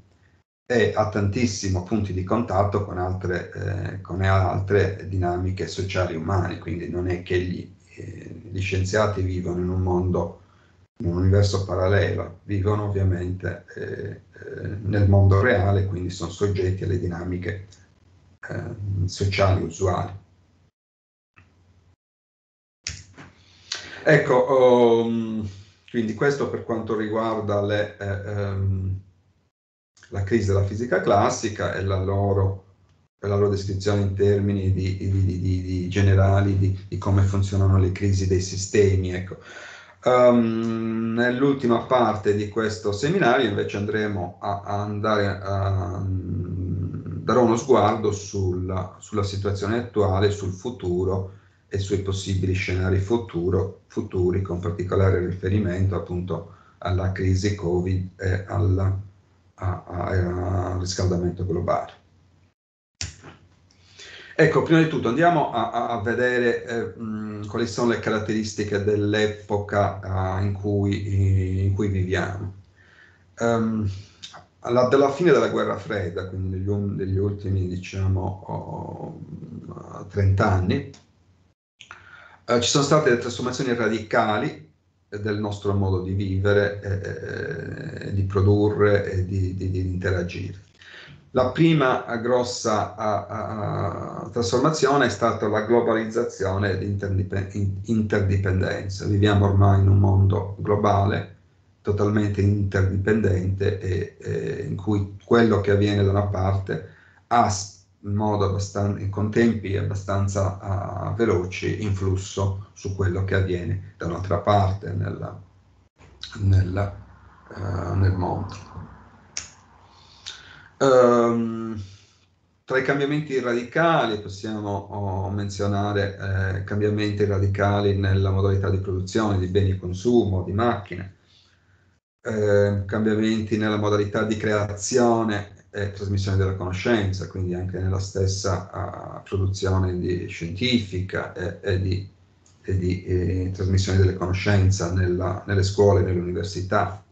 E ha tantissimi punti di contatto con altre, eh, con altre dinamiche sociali umane, quindi non è che gli, eh, gli scienziati vivono in un mondo, in un universo parallelo, vivono ovviamente eh, eh, nel mondo reale, quindi sono soggetti alle dinamiche eh, sociali usuali. Ecco, oh, quindi questo per quanto riguarda le... Eh, ehm, la crisi della fisica classica e la loro, la loro descrizione in termini di, di, di, di, di generali di, di come funzionano le crisi dei sistemi. Ecco. Um, nell'ultima parte di questo seminario invece andremo a, a andare a, a dare uno sguardo sulla, sulla situazione attuale, sul futuro e sui possibili scenari futuro, futuri, con particolare riferimento appunto alla crisi Covid e alla al riscaldamento globale. Ecco, prima di tutto andiamo a, a vedere eh, mh, quali sono le caratteristiche dell'epoca eh, in, cui, in cui viviamo. Um, alla, alla fine della guerra fredda, quindi negli, negli ultimi diciamo oh, trent'anni, eh, ci sono state trasformazioni radicali del nostro modo di vivere, eh, di produrre e di, di, di interagire. La prima grossa a, a, trasformazione è stata la globalizzazione e l'interdipendenza. Viviamo ormai in un mondo globale, totalmente interdipendente, e, e in cui quello che avviene da una parte ha in modo abbastanza, con tempi abbastanza uh, veloci, influsso su quello che avviene da un'altra parte nella, nella, uh, nel mondo. Um, tra i cambiamenti radicali possiamo oh, menzionare eh, cambiamenti radicali nella modalità di produzione di beni e consumo, di macchine, eh, cambiamenti nella modalità di creazione e trasmissione della conoscenza, quindi anche nella stessa uh, produzione di scientifica e, e di, e di e trasmissione delle conoscenze nella, nelle scuole e nelle università.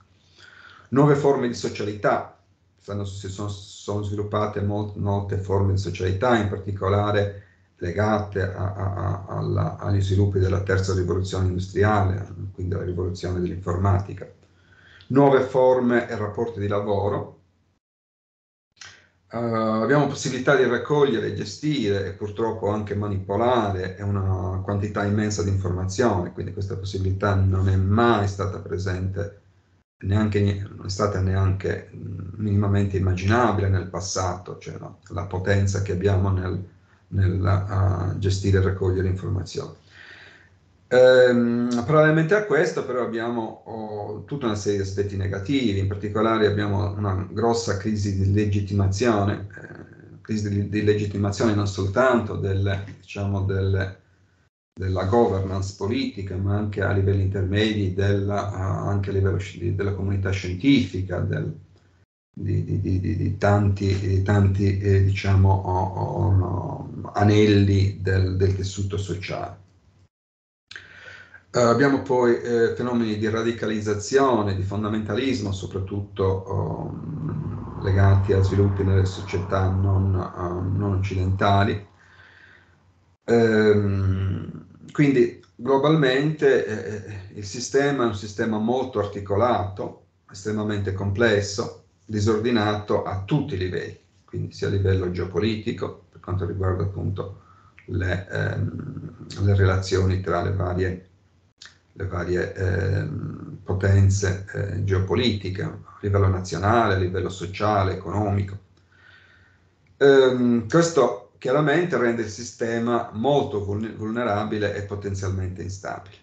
Nuove forme di socialità, sono, si sono, sono sviluppate molt, molte forme di socialità, in particolare legate a, a, a, alla, agli sviluppi della terza rivoluzione industriale, quindi alla rivoluzione dell'informatica. Nuove forme e rapporti di lavoro. Uh, abbiamo possibilità di raccogliere, gestire e purtroppo anche manipolare una quantità immensa di informazioni, quindi questa possibilità non è mai stata presente, neanche, non è stata neanche minimamente immaginabile nel passato, cioè no, la potenza che abbiamo nel, nel uh, gestire e raccogliere informazioni. Ehm, parallelamente a questo però abbiamo oh, tutta una serie di aspetti negativi, in particolare abbiamo una grossa crisi di legittimazione, eh, crisi di, di legittimazione non soltanto del, diciamo, del, della governance politica, ma anche a livelli intermedi, della, anche a livello della comunità scientifica, del, di, di, di, di, di tanti, di tanti eh, diciamo, oh, oh, no, anelli del, del tessuto sociale. Uh, abbiamo poi eh, fenomeni di radicalizzazione, di fondamentalismo, soprattutto um, legati a sviluppi nelle società non, uh, non occidentali. Ehm, quindi globalmente eh, il sistema è un sistema molto articolato, estremamente complesso, disordinato a tutti i livelli, quindi sia a livello geopolitico, per quanto riguarda appunto le, ehm, le relazioni tra le varie le varie eh, potenze eh, geopolitiche, a livello nazionale, a livello sociale, economico. Ehm, questo chiaramente rende il sistema molto vulnerabile e potenzialmente instabile.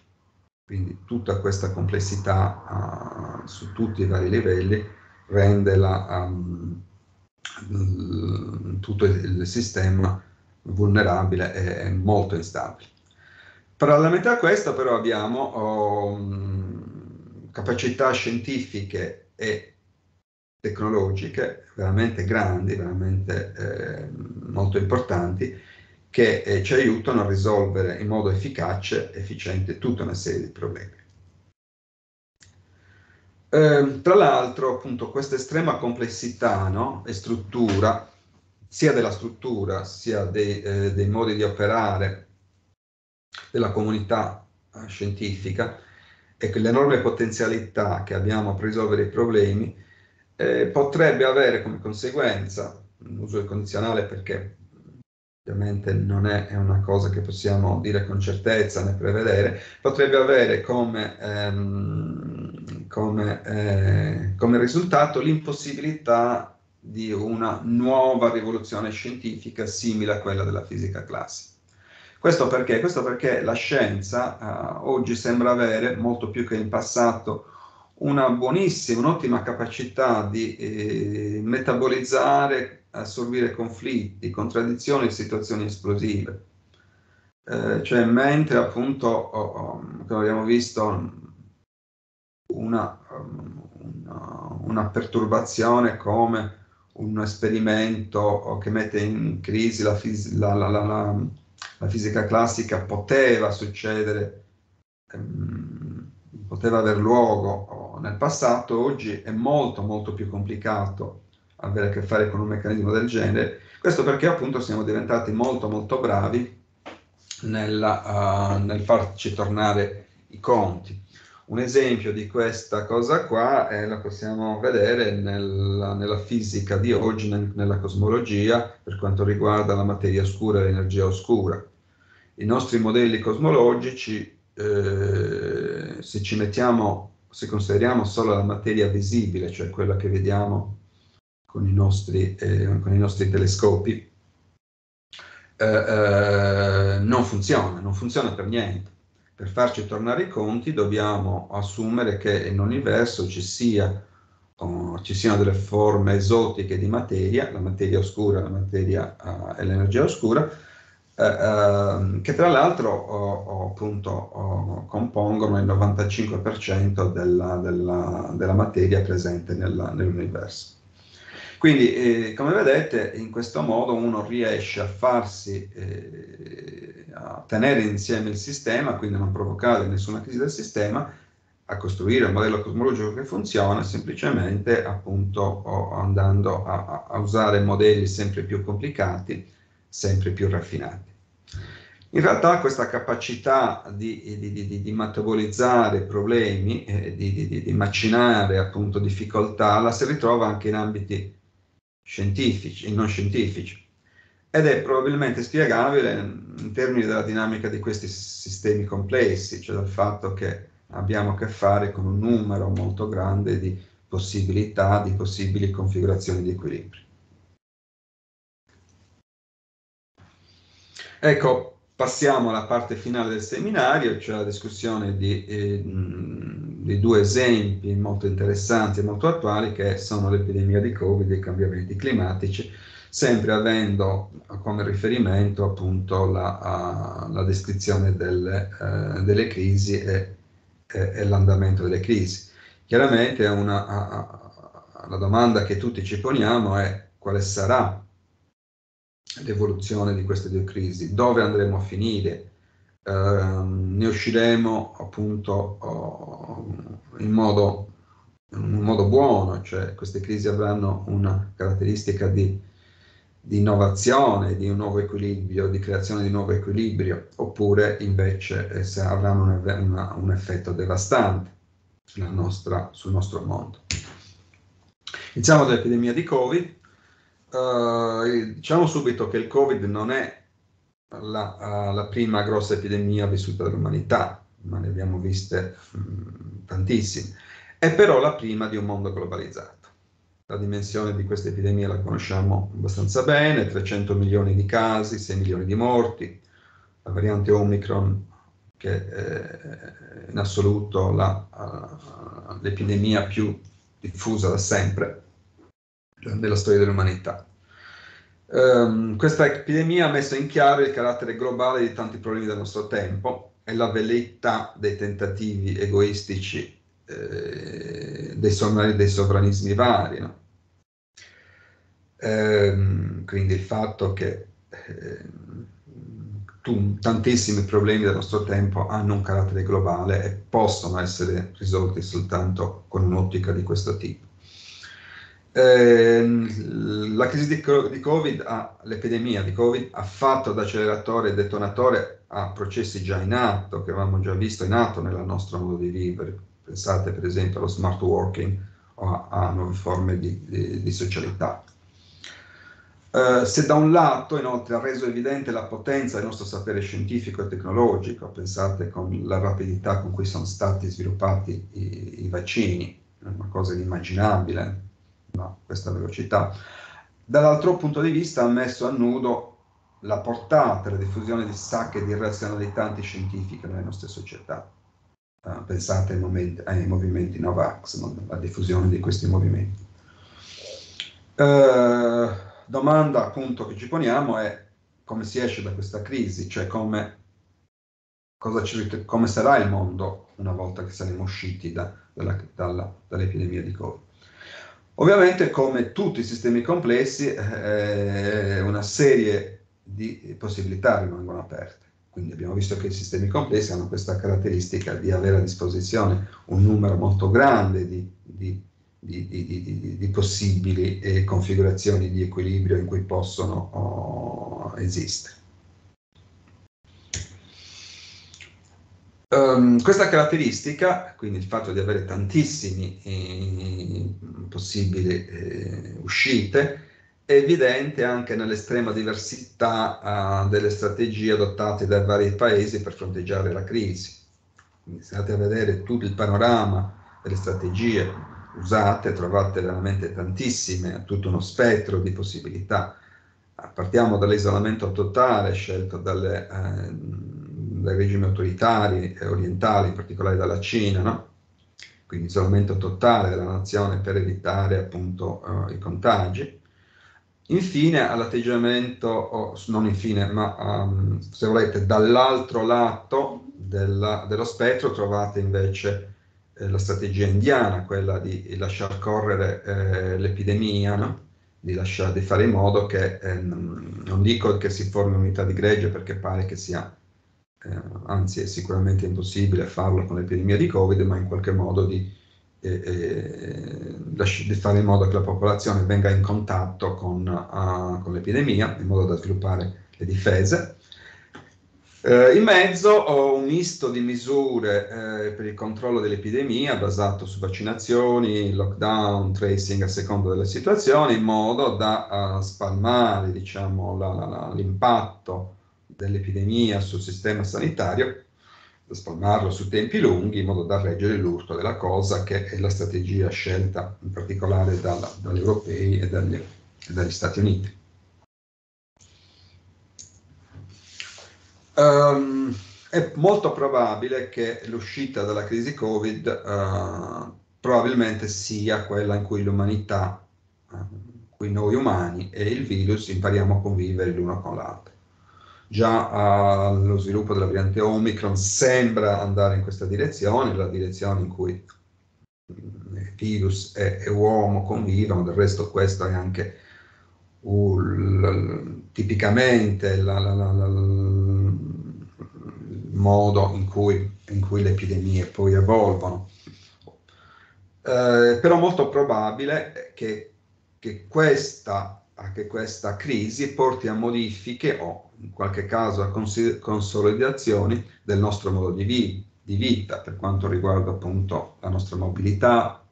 Quindi tutta questa complessità uh, su tutti i vari livelli rende la, um, tutto il sistema vulnerabile e molto instabile. Parallelamente a questo però abbiamo oh, capacità scientifiche e tecnologiche veramente grandi, veramente eh, molto importanti, che eh, ci aiutano a risolvere in modo efficace e efficiente tutta una serie di problemi. Eh, tra l'altro, appunto, questa estrema complessità, no, e struttura, sia della struttura sia dei, eh, dei modi di operare della comunità scientifica, e l'enorme potenzialità che abbiamo per risolvere i problemi eh, potrebbe avere come conseguenza un uso incondizionale, perché ovviamente non è, è una cosa che possiamo dire con certezza né prevedere, potrebbe avere come, ehm, come, eh, come risultato l'impossibilità di una nuova rivoluzione scientifica simile a quella della fisica classica. Questo perché? Questo perché la scienza uh, oggi sembra avere, molto più che in passato, una buonissima, un'ottima capacità di eh, metabolizzare, assorbire conflitti, contraddizioni e situazioni esplosive. Eh, cioè, mentre appunto, oh, oh, come abbiamo visto, una, una, una perturbazione come un esperimento che mette in crisi la fisica, la, la, la, la fisica classica poteva succedere, ehm, poteva aver luogo nel passato, oggi è molto molto più complicato avere a che fare con un meccanismo del genere. Questo perché appunto siamo diventati molto molto bravi nella, uh, nel farci tornare i conti. Un esempio di questa cosa qua eh, la possiamo vedere nella, nella fisica di oggi, nel, nella cosmologia, per quanto riguarda la materia oscura e l'energia oscura. I nostri modelli cosmologici, eh, se ci mettiamo, se consideriamo solo la materia visibile, cioè quella che vediamo con i nostri, eh, con i nostri telescopi, eh, eh, non funziona, non funziona per niente. Per farci tornare i conti dobbiamo assumere che nell'universo ci, sia, oh, ci siano delle forme esotiche di materia, la materia oscura, la materia uh, e l'energia oscura, eh, eh, che tra l'altro oh, oh, appunto oh, compongono il novantacinque per cento della, della, della materia presente nell'universo. Quindi, eh, come vedete, in questo modo uno riesce a farsi, eh, a tenere insieme il sistema, quindi a non provocare nessuna crisi del sistema, a costruire un modello cosmologico che funziona, semplicemente appunto o andando a, a usare modelli sempre più complicati, sempre più raffinati. In realtà questa capacità di, di, di, di metabolizzare problemi, eh, di, di, di, di macinare appunto difficoltà, la si ritrova anche in ambiti scientifici e non scientifici, ed è probabilmente spiegabile in termini della dinamica di questi sistemi complessi, cioè dal fatto che abbiamo a che fare con un numero molto grande di possibilità, di possibili configurazioni di equilibri. Ecco, Passiamo alla parte finale del seminario, cioè la discussione di, eh, di due esempi molto interessanti e molto attuali, che sono l'epidemia di Covid e i cambiamenti climatici, sempre avendo come riferimento appunto la, a, la descrizione delle, eh, delle crisi e, e, e l'andamento delle crisi. Chiaramente una, a, a, la domanda che tutti ci poniamo è: quale sarà l'evoluzione di queste due crisi, dove andremo a finire, eh, ne usciremo appunto oh, in, modo, in modo buono, cioè queste crisi avranno una caratteristica di, di innovazione, di un nuovo equilibrio, di creazione di nuovo equilibrio, oppure invece eh, se avranno una, una, un effetto devastante sulla nostra, sul nostro mondo. Iniziamo dall'epidemia di Covid. Uh, diciamo subito che il Covid non è la, uh, la prima grossa epidemia vissuta dall'umanità, ma ne abbiamo viste mh, tantissime, è però la prima di un mondo globalizzato. La dimensione di questa epidemia la conosciamo abbastanza bene: trecento milioni di casi, sei milioni di morti, la variante Omicron che è in assoluto l'epidemia uh, più diffusa da sempre della storia dell'umanità. Um, questa epidemia ha messo in chiaro il carattere globale di tanti problemi del nostro tempo e la velleità dei tentativi egoistici eh, dei, sovran dei sovranismi vari, no? Um, quindi il fatto che eh, tantissimi problemi del nostro tempo hanno un carattere globale e possono essere risolti soltanto con un'ottica di questo tipo. Eh, la crisi di, di Covid, l'epidemia di Covid ha fatto da acceleratore e detonatore a processi già in atto, che avevamo già visto in atto nel nostro modo di vivere. Pensate per esempio allo smart working o a, a nuove forme di, di, di socialità. Eh, se da un lato inoltre ha reso evidente la potenza del nostro sapere scientifico e tecnologico, pensate con la rapidità con cui sono stati sviluppati i, i vaccini, è una cosa inimmaginabile. No, questa velocità. Dall'altro punto di vista ha messo a nudo la portata, la diffusione di sacche di irrazionalità antiscientifica nelle nostre società. Uh, pensate ai, momenti, ai movimenti Novax, alla diffusione di questi movimenti. Uh, domanda appunto che ci poniamo è: come si esce da questa crisi? Cioè come, cosa ci, come sarà il mondo una volta che saremo usciti da, dalla, dalla, dall'epidemia di Covid? Ovviamente, come tutti i sistemi complessi, eh, una serie di possibilità rimangono aperte. Quindi abbiamo visto che i sistemi complessi hanno questa caratteristica di avere a disposizione un numero molto grande di, di, di, di, di, di possibili eh, configurazioni di equilibrio in cui possono oh, esistere. Um, questa caratteristica, quindi il fatto di avere tantissime eh, possibili eh, uscite, è evidente anche nell'estrema diversità eh, delle strategie adottate dai vari paesi per fronteggiare la crisi. Quindi se andate a vedere tutto il panorama delle strategie usate, trovate veramente tantissime, tutto uno spettro di possibilità. Partiamo dall'isolamento totale scelto dalle... Eh, dai regimi autoritari e orientali, in particolare dalla Cina, no? Quindi isolamento totale della nazione per evitare appunto eh, i contagi. Infine all'atteggiamento, oh, non infine, ma um, se volete dall'altro lato della, dello spettro trovate invece eh, la strategia indiana, quella di lasciar correre eh, l'epidemia, no? Di, lasciar, di fare in modo che, eh, non dico che si formi un'unità di gregge perché pare che sia... Eh, anzi è sicuramente impossibile farlo con l'epidemia di Covid, ma in qualche modo di, eh, eh, di fare in modo che la popolazione venga in contatto con, uh, con l'epidemia, in modo da sviluppare le difese. Eh, in mezzo ho un misto di misure eh, per il controllo dell'epidemia basato su vaccinazioni, lockdown, tracing a seconda della situazione, in modo da uh, spalmare, diciamo, l'impatto dell'epidemia sul sistema sanitario, da spalmarlo su tempi lunghi in modo da reggere l'urto della cosa, che è la strategia scelta in particolare dalla, dagli europei e dagli, e dagli Stati Uniti. Um, è molto probabile che l'uscita dalla crisi Covid uh, probabilmente sia quella in cui l'umanità, uh, in cui noi umani e il virus impariamo a convivere l'uno con l'altro. Già uh, lo sviluppo della variante Omicron sembra andare in questa direzione, la direzione in cui virus e, e uomo convivono. Del resto questo è anche uh, l, tipicamente la, la, la, la, il modo in cui, in cui le epidemie poi evolvono. Eh, però molto probabile che, che, questa, che questa crisi porti a modifiche o in qualche caso a cons consolidazioni del nostro modo di vivere, di vita, per quanto riguarda appunto la nostra mobilità,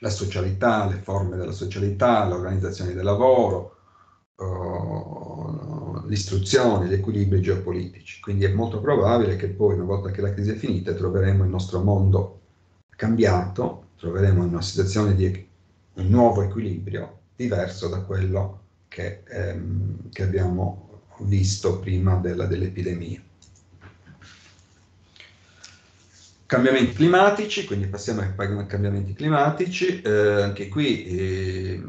la socialità, le forme della socialità, l'organizzazione del lavoro, uh, l'istruzione, gli equilibri geopolitici. Quindi è molto probabile che poi, una volta che la crisi è finita, troveremo il nostro mondo cambiato, troveremo una situazione di un nuovo equilibrio diverso da quello che, ehm, che abbiamo visto prima dell'epidemia. Cambiamenti climatici, quindi passiamo ai cambiamenti climatici, eh, anche qui, eh,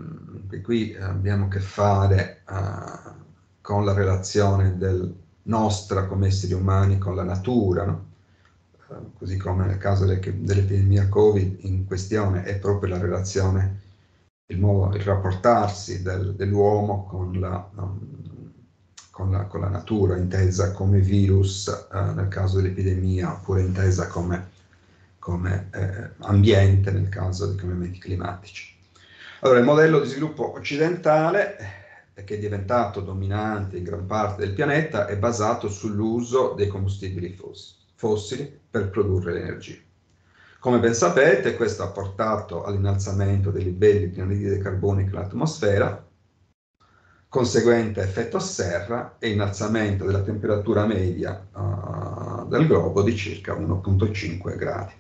anche qui abbiamo a che fare eh, con la relazione del nostra come esseri umani con la natura, no? Eh, così come nel caso de dell'epidemia Covid in questione è proprio la relazione, il, modo, il rapportarsi del, dell'uomo con la, um, con, la, con la natura, intesa come virus eh, nel caso dell'epidemia, oppure intesa come come eh, ambiente nel caso dei cambiamenti climatici. Allora, il modello di sviluppo occidentale, eh, che è diventato dominante in gran parte del pianeta, è basato sull'uso dei combustibili foss fossili per produrre l'energia. Come ben sapete, questo ha portato all'innalzamento dei livelli di anidride carbonica nell'atmosfera, conseguente effetto serra e innalzamento della temperatura media uh, del globo di circa uno virgola cinque gradi.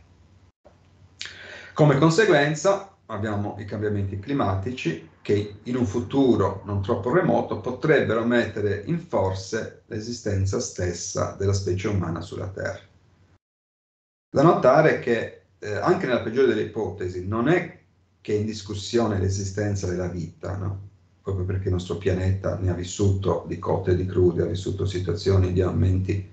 Come conseguenza abbiamo i cambiamenti climatici che in un futuro non troppo remoto potrebbero mettere in forse l'esistenza stessa della specie umana sulla Terra. Da notare che eh, anche nella peggiore delle ipotesi non è che è in discussione l'esistenza della vita, no? Proprio perché il nostro pianeta ne ha vissuto di cotte e di crude, ha vissuto situazioni di aumenti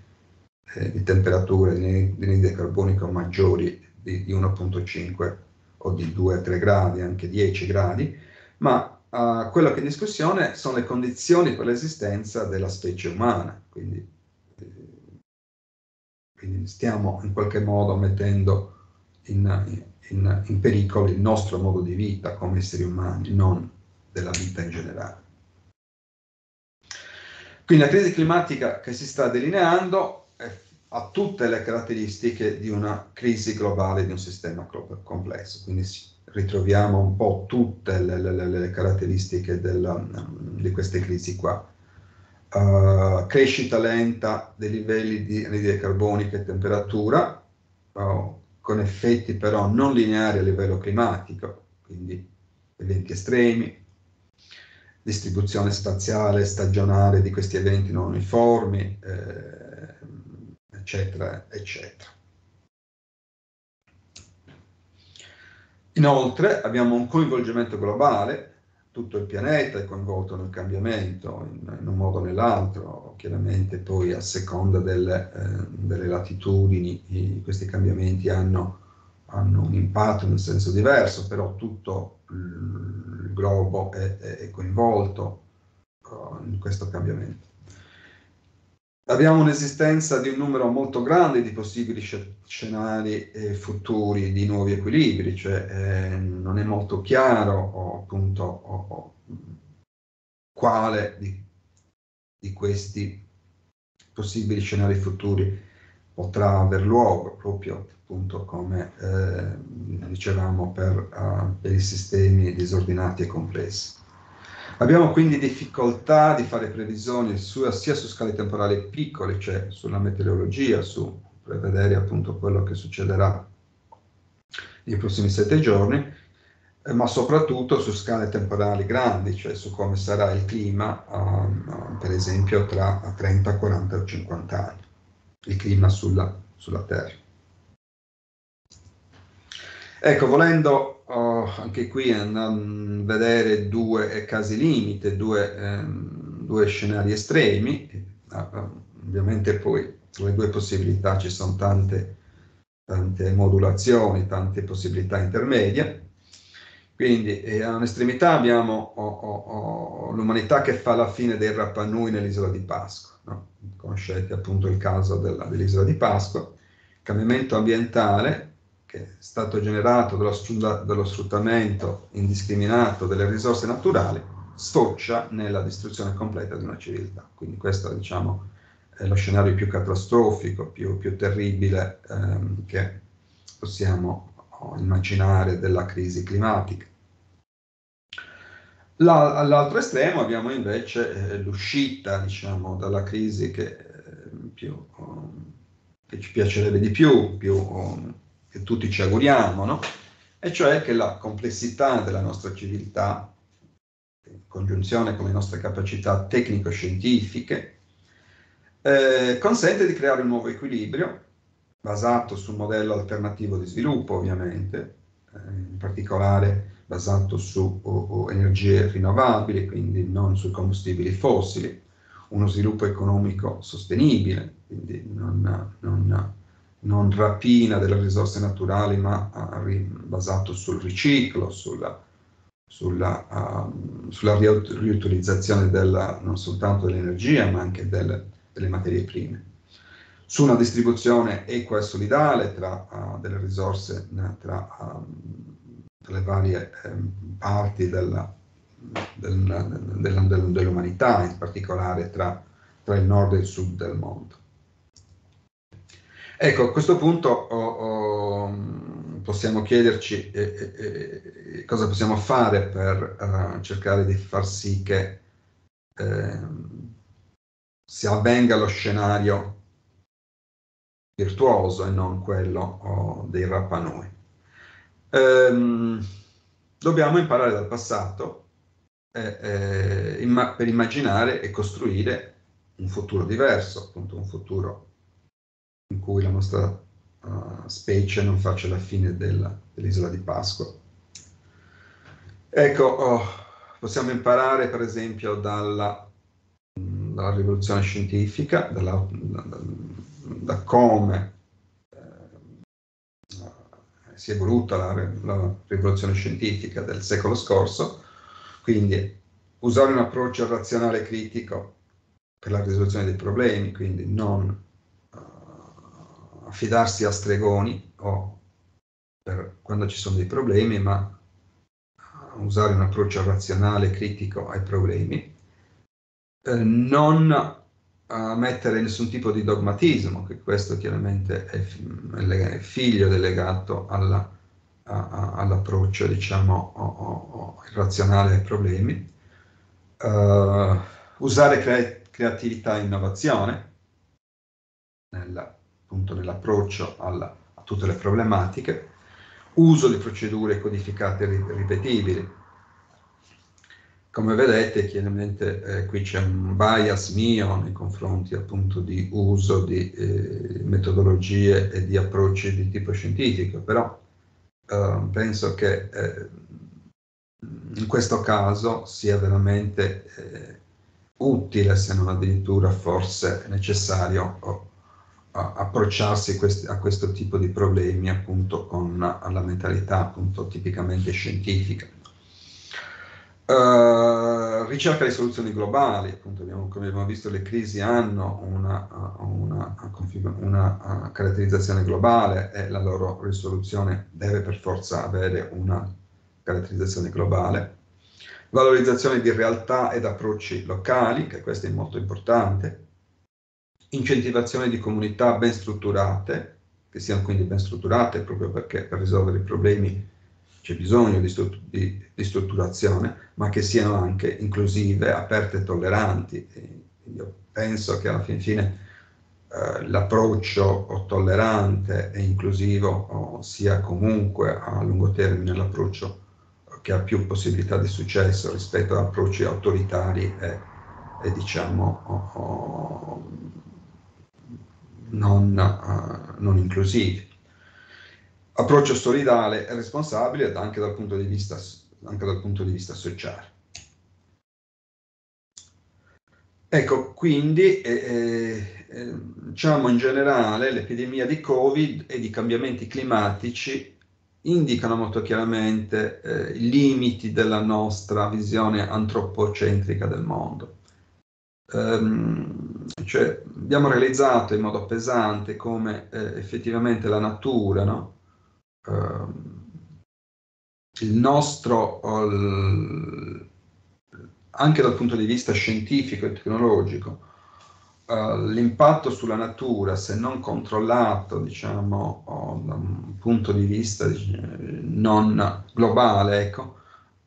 eh, di temperature, di anidride carbonica maggiori di, di uno virgola cinque o di due a tre gradi, anche dieci gradi, ma eh, quello che è in discussione sono le condizioni per l'esistenza della specie umana, quindi, eh, quindi stiamo in qualche modo mettendo in, in, in pericolo il nostro modo di vita come esseri umani, non della vita in generale. Quindi la crisi climatica che si sta delineando è, ha tutte le caratteristiche di una crisi globale, di un sistema complesso, quindi ritroviamo un po' tutte le, le, le caratteristiche della, di queste crisi qua. Uh, crescita lenta dei livelli di anidride carbonica e temperatura, uh, con effetti però non lineari a livello climatico, quindi eventi estremi, distribuzione spaziale, stagionale di questi eventi non uniformi, eh, eccetera, eccetera. Inoltre abbiamo un coinvolgimento globale, tutto il pianeta è coinvolto nel cambiamento, in, in un modo o nell'altro, chiaramente poi a seconda delle, eh, delle latitudini i, questi cambiamenti hanno, hanno un impatto in un senso diverso, però tutto il globo è, è coinvolto uh, in questo cambiamento. Abbiamo un'esistenza di un numero molto grande di possibili scenari eh, futuri di nuovi equilibri, cioè eh, non è molto chiaro o, appunto o, o, quale di, di questi possibili scenari futuri potrà aver luogo, proprio appunto come eh, dicevamo per, uh, per i sistemi disordinati e complessi. Abbiamo quindi difficoltà di fare previsioni su, sia su scale temporali piccole, cioè sulla meteorologia, su prevedere appunto quello che succederà nei prossimi sette giorni, ma soprattutto su scale temporali grandi, cioè su come sarà il clima, um, per esempio, tra trenta, quaranta o cinquanta anni, il clima sulla, sulla Terra. Ecco, volendo uh, anche qui um, vedere due casi limite, due, um, due scenari estremi, uh, ovviamente poi sulle due possibilità ci sono tante, tante modulazioni, tante possibilità intermedie. Quindi eh, a un'estremità abbiamo oh, oh, oh, l'umanità che fa la fine dei Rapa Nui nell'isola di Pasqua, no? Conoscete appunto il caso dell'isola dell di Pasqua, cambiamento ambientale che è stato generato dallo, dallo sfruttamento indiscriminato delle risorse naturali, sfocia nella distruzione completa di una civiltà. Quindi questo, diciamo, è lo scenario più catastrofico, più, più terribile ehm, che possiamo immaginare della crisi climatica. La, all'altro estremo abbiamo invece eh, l'uscita, diciamo, dalla crisi che, eh, più, um, che ci piacerebbe di più, più um, che tutti ci auguriamo, no? E cioè che la complessità della nostra civiltà, in congiunzione con le nostre capacità tecnico-scientifiche, eh, consente di creare un nuovo equilibrio, basato su un modello alternativo di sviluppo, ovviamente, eh, in particolare basato su o, o energie rinnovabili, quindi non sui combustibili fossili, uno sviluppo economico sostenibile, quindi non, non, non rapina delle risorse naturali, ma ah, ri, basato sul riciclo, sulla, sulla, ah, sulla riutilizzazione della, non soltanto dell'energia, ma anche del, delle materie prime, su una distribuzione equa e solidale tra uh, delle risorse tra um, le varie um, parti della, del, del, del, dell'umanità, in particolare tra, tra il nord e il sud del mondo. Ecco, a questo punto oh, oh, possiamo chiederci eh, eh, cosa possiamo fare per eh, cercare di far sì che eh, si avvenga lo scenario virtuoso e non quello oh, dei Rapa Nui. Ehm, dobbiamo imparare dal passato eh, eh, imma per immaginare e costruire un futuro diverso, appunto un futuro in cui la nostra uh, specie non faccia la fine dell'isola dell di Pasqua. Ecco, oh, possiamo imparare per esempio dalla, dalla rivoluzione scientifica, dalla, dalla da come eh, si è evoluta la, la rivoluzione scientifica del secolo scorso, quindi usare un approccio razionale critico per la risoluzione dei problemi, quindi non eh, affidarsi a stregoni o per quando ci sono dei problemi, ma usare un approccio razionale critico ai problemi, eh, non a mettere nessun tipo di dogmatismo, che questo chiaramente è figlio e legato all'approccio, all diciamo, o, o, o irrazionale ai problemi, uh, usare cre creatività e innovazione nel, appunto nell'approccio a tutte le problematiche, uso di procedure codificate e ripetibili. Come vedete, chiaramente eh, qui c'è un bias mio nei confronti appunto di uso di eh, metodologie e di approcci di tipo scientifico, però eh, penso che eh, in questo caso sia veramente eh, utile, se non addirittura forse necessario, oh, a, approcciarsi questi, a questo tipo di problemi appunto con la mentalità appunto tipicamente scientifica. Uh, ricerca di soluzioni globali, appunto abbiamo, come abbiamo visto le crisi hanno una, una, una, una caratterizzazione globale e la loro risoluzione deve per forza avere una caratterizzazione globale, valorizzazione di realtà ed approcci locali, che questo è molto importante, incentivazione di comunità ben strutturate, che siano quindi ben strutturate proprio perché per risolvere i problemi c'è bisogno di, strut di, di strutturazione, ma che siano anche inclusive, aperte e tolleranti. E io penso che alla fin fine eh, l'approccio tollerante e inclusivo oh, sia comunque a lungo termine l'approccio che ha più possibilità di successo rispetto ad approcci autoritari e, e diciamo oh, oh, non, uh, non inclusivi. Approccio solidale e responsabile anche dal punto di vista, anche dal punto di vista sociale. Ecco, quindi eh, eh, diciamo in generale l'epidemia di Covid e di cambiamenti climatici indicano molto chiaramente eh, i limiti della nostra visione antropocentrica del mondo. Ehm, cioè, abbiamo realizzato in modo pesante come eh, effettivamente la natura, no? Ehm, il nostro... Il, anche dal punto di vista scientifico e tecnologico, uh, l'impatto sulla natura, se non controllato, diciamo, oh, da un punto di vista eh, non globale, ecco,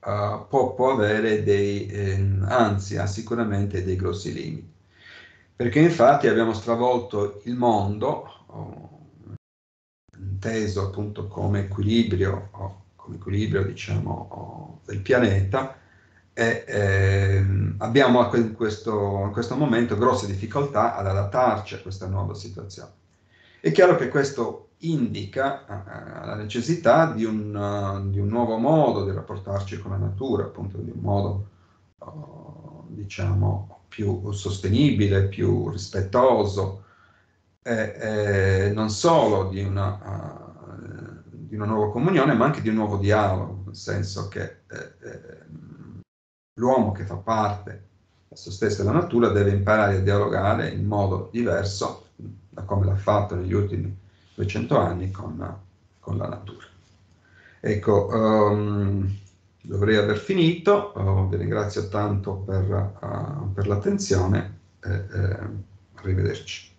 uh, può, può avere dei, eh, anzi, ha sicuramente dei grossi limiti. Perché infatti abbiamo stravolto il mondo, oh, inteso appunto come equilibrio, oh, come equilibrio, diciamo, oh, del pianeta, E, eh, abbiamo in questo, in questo momento grosse difficoltà ad adattarci a questa nuova situazione. È chiaro che questo indica eh, la necessità di un, uh, di un nuovo modo di rapportarci con la natura, appunto di un modo uh, diciamo più sostenibile, più rispettoso, eh, eh, non solo di una, uh, di una nuova comunione, ma anche di un nuovo dialogo, nel senso che eh, eh, l'uomo che fa parte da se stesso della natura deve imparare a dialogare in modo diverso da come l'ha fatto negli ultimi duecento anni con, con la natura. Ecco, um, dovrei aver finito, uh, vi ringrazio tanto per, uh, per l'attenzione, eh, eh, arrivederci.